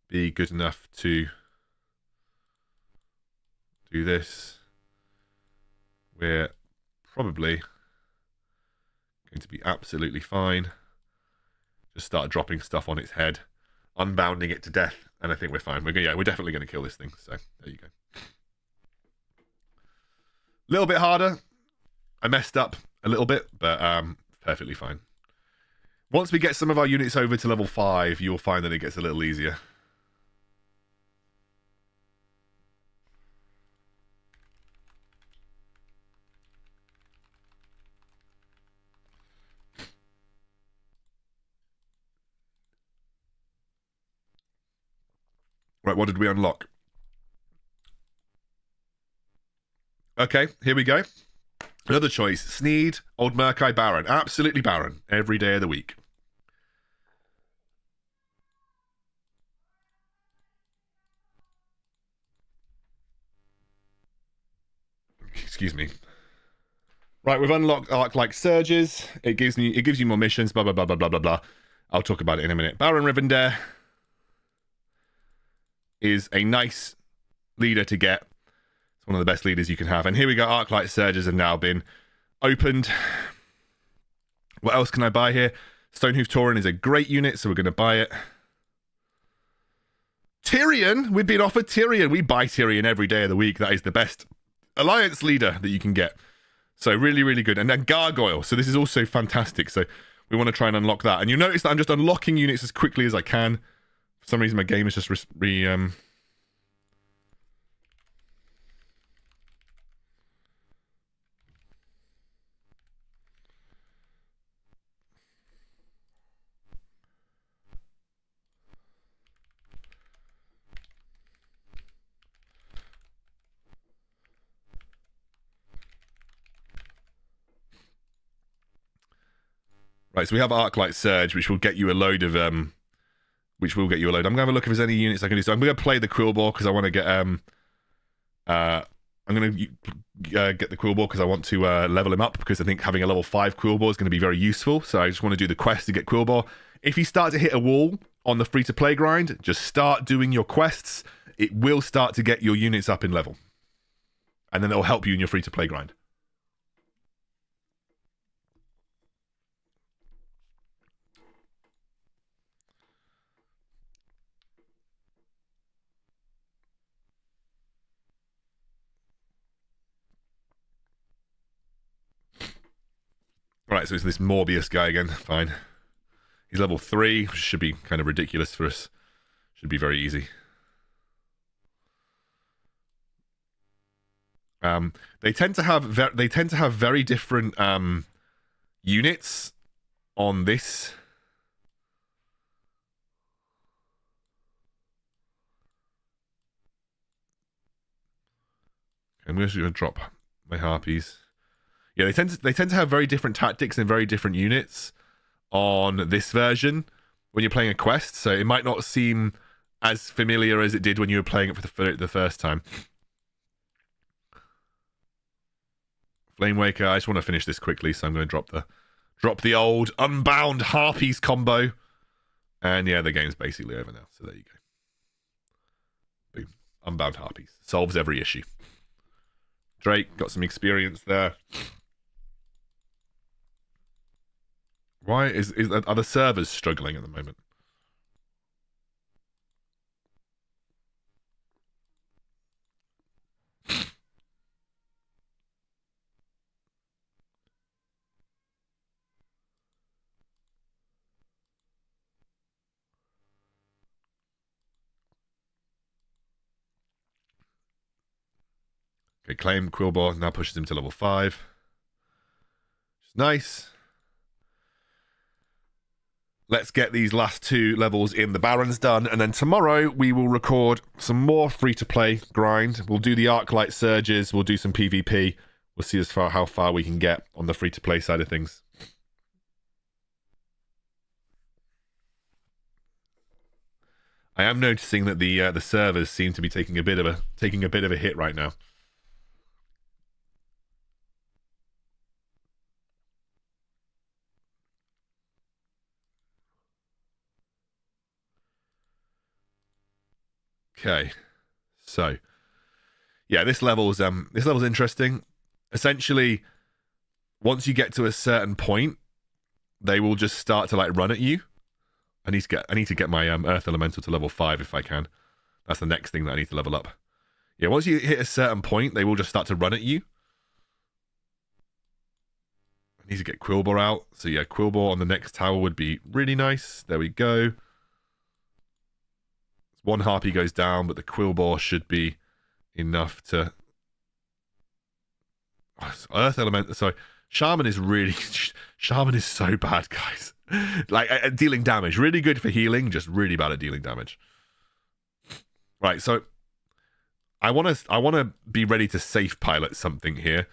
be good enough to do this. We're probably going to be absolutely fine. Just start dropping stuff on its head. Unbounding it to death, and I think we're fine. Yeah, we're definitely going to kill this thing. So there you go. A little bit harder. I messed up a little bit, but perfectly fine. Once we get some of our units over to level 5, you'll find that it gets a little easier. Right, what did we unlock? Okay, here we go. Another choice. Sneed, Old Murkai, Baron. Absolutely Baron. Every day of the week. Excuse me. Right, we've unlocked Arclight Surges. It gives you more missions, blah, blah, blah, blah, blah, blah, blah. I'll talk about it in a minute. Baron Revilgaz is a nice leader to get. It's one of the best leaders you can have. And here we go. Arclight Surges have now been opened. What else can I buy here? Stonehoof Tauren is a great unit, so we're going to buy it. Tyrion! We've been offered Tyrion. We buy Tyrion every day of the week. That is the best alliance leader that you can get. So really, really good. And then Gargoyle. So this is also fantastic. So we want to try and unlock that. And you'll notice that I'm just unlocking units as quickly as I can. For some reason, my game is just Right, so we have Arclight Surge, which will get you a load of I'm gonna have a look if there's any units I can do. So I'm gonna play the Quilboar because I want to get level him up, because I think having a level 5 Quilboar is going to be very useful. So I just want to do the quest to get Quilboar. If you start to hit a wall on the free-to-play grind, just start doing your quests. It will start to get your units up in level. And then it'll help you in your free-to-play grind. Right, so it's this Morbius guy again. Fine. He's level 3, which should be kind of ridiculous for us. Should be very easy. They tend to have very different units on this. I'm just going to drop my harpies. Yeah, they tend to have very different tactics and very different units on this version when you're playing a quest, so it might not seem as familiar as it did when you were playing it for the first time. Flame Waker, I just want to finish this quickly, so I'm going to drop the old Unbound Harpies combo, and yeah, the game's basically over now. So there you go. Boom, Unbound Harpies solves every issue. Drake got some experience there. Why are the servers struggling at the moment? Okay, claim Quilboar now pushes him to level 5. Which is nice. Let's get these last 2 levels in the Barons done, and then tomorrow we will record some more free-to-play grind. We'll do the Arclight Surges, we'll do some PvP. We'll see how far we can get on the free-to-play side of things. I am noticing that the servers seem to be taking a bit of a hit right now. Okay, so yeah, this level's interesting. Essentially, once you get to a certain point, they will just start to like run at you. I need to get my Earth Elemental to level 5 if I can. That's the next thing that I need to level up. Yeah, once you hit a certain point, they will just start to run at you. I need to get Quilboar out. So yeah, Quilboar on the next tower would be really nice. There we go. One harpy goes down, but the Quilboar should be enough to... Oh, Earth Elemental, sorry. Shaman is really... Shaman is so bad, guys. Like, at dealing damage. Really good for healing, just really bad at dealing damage. Right, so... I want to be ready to safe pilot something here.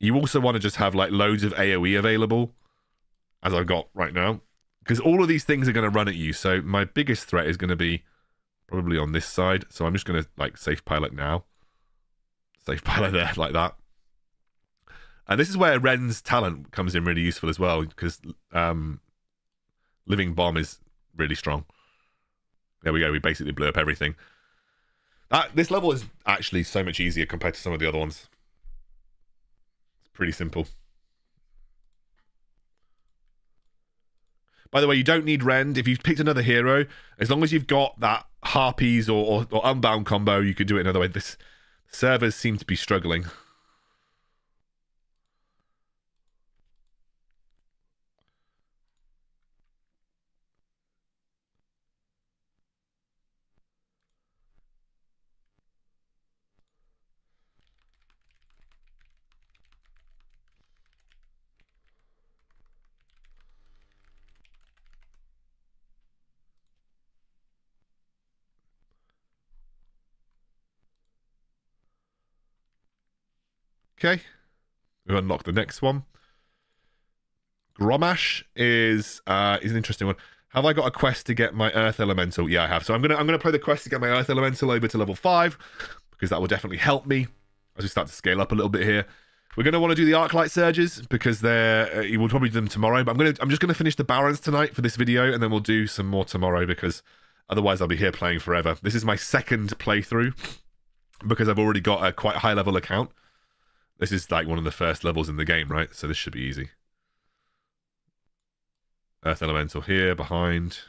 You also want to just have, like, loads of AoE available, as I've got right now. Because all of these things are going to run at you, so my biggest threat is going to be... probably on this side, so I'm just going to like safe pilot now. Safe pilot there, like that. And this is where Rend's talent comes in really useful as well, because Living Bomb is really strong. There we go, we basically blew up everything. This level is actually so much easier compared to some of the other ones. It's pretty simple. By the way, you don't need Rend. If you've picked another hero, as long as you've got that Harpies or Unbound combo, you could do it another way. This servers seem to be struggling. Okay, we've unlocked the next one. Grommash is an interesting one. Have I got a quest to get my Earth Elemental? Yeah, I have. So I'm gonna play the quest to get my Earth Elemental over to level 5, because that will definitely help me as we start to scale up a little bit here. We're gonna want to do the Arclight Surges because they're you will probably do them tomorrow. But I'm just gonna finish the Barons tonight for this video, and then we'll do some more tomorrow because otherwise I'll be here playing forever. This is my second playthrough because I've already got a quite high level account. This is like one of the first levels in the game, right? So this should be easy. Earth Elemental here, behind.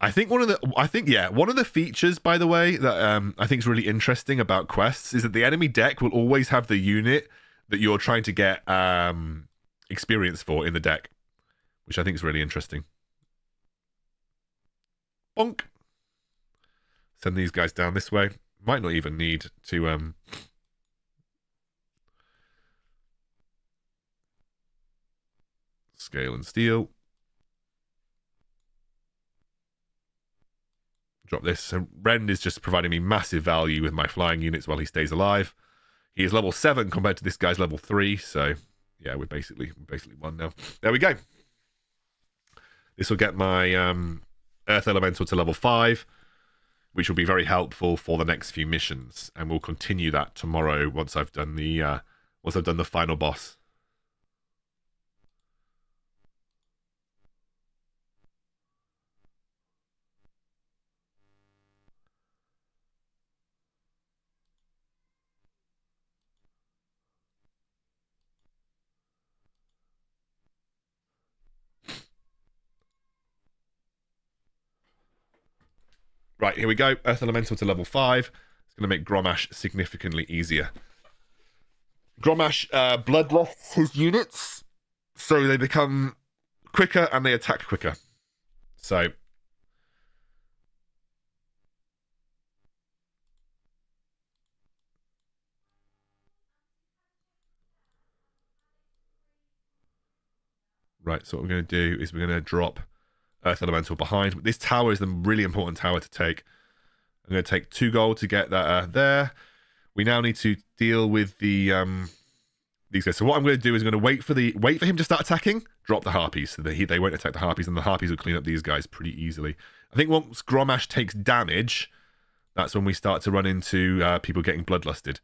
I think one of the features, by the way, that I think is really interesting about quests is that the enemy deck will always have the unit that you're trying to get experience for in the deck, which I think is really interesting. Bonk. Send these guys down this way. Might not even need to... Scale and steal. Drop this. So Rend is just providing me massive value with my flying units while he stays alive. He is level 7 compared to this guy's level 3. So yeah, we're basically one now. There we go. This will get my Earth Elemental to level 5, which will be very helpful for the next few missions, and we'll continue that tomorrow once I've done the final boss. Right, here we go. Earth Elemental to level 5. It's going to make Grommash significantly easier. Grommash bloodlusts his units, so they become quicker and they attack quicker. So... Right, so what we're going to do is we're going to drop... Earth Elemental behind. This tower is the really important tower to take. I'm going to take 2 gold to get that there. We now need to deal with the these guys. So what I'm going to do is I'm going to wait for him to start attacking. Drop the Harpies so that they won't attack the Harpies, and the Harpies will clean up these guys pretty easily. I think once Grommash takes damage, that's when we start to run into people getting bloodlusted.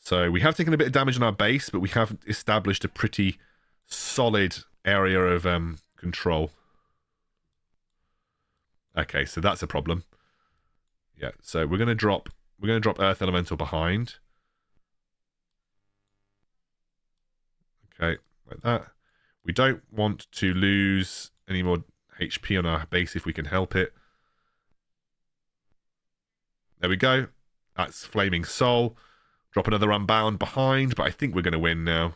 So we have taken a bit of damage on our base, but we have established a pretty solid area of control. Okay, so that's a problem. Yeah, so we're gonna drop Earth Elemental behind. Okay, like that. We don't want to lose any more HP on our base if we can help it. There we go. That's Flaming Soul. Drop another Unbound behind, but I think we're gonna win now.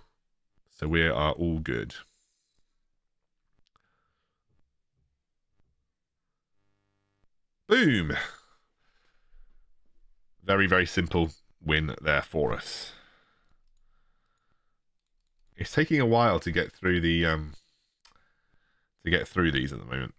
So we are all good. Boom! Very, very simple win there for us. It's taking a while to get through the these at the moment.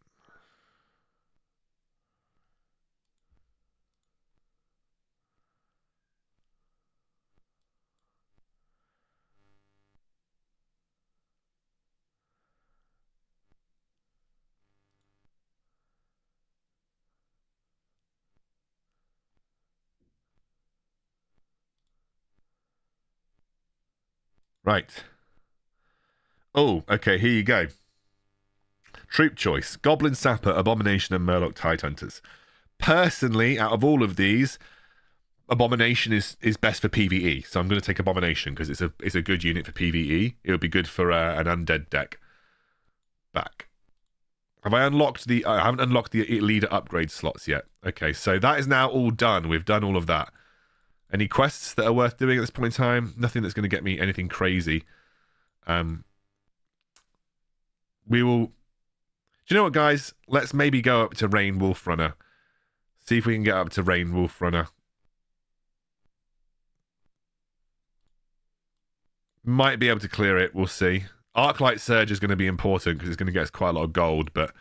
Right. Oh, okay, here you go. Troop choice. Goblin Sapper, Abomination, and Murloc Tidehunters. Personally, out of all of these, Abomination is best for PvE. So I'm going to take Abomination because it's a good unit for PvE. It would be good for an undead deck. Back. Have I unlocked the... I haven't unlocked the leader upgrade slots yet. Okay, so that is now all done. We've done all of that. Any quests that are worth doing at this point in time? Nothing that's going to get me anything crazy. We will... Do you know what, guys? Let's maybe go up to Rain Wolf Runner. See if we can get up to Rain Wolf Runner. Might be able to clear it. We'll see. Arclight Surge is going to be important because it's going to get us quite a lot of gold, but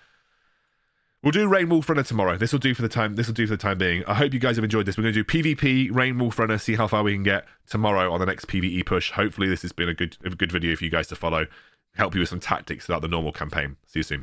We'll do Rain Wolf Runner tomorrow. This will do for the time. This will do for the time being. I hope you guys have enjoyed this. We're going to do PvP, Rain Wolf Runner, see how far we can get tomorrow on the next PvE push. Hopefully, this has been a good video for you guys to follow. Help you with some tactics throughout the normal campaign. See you soon.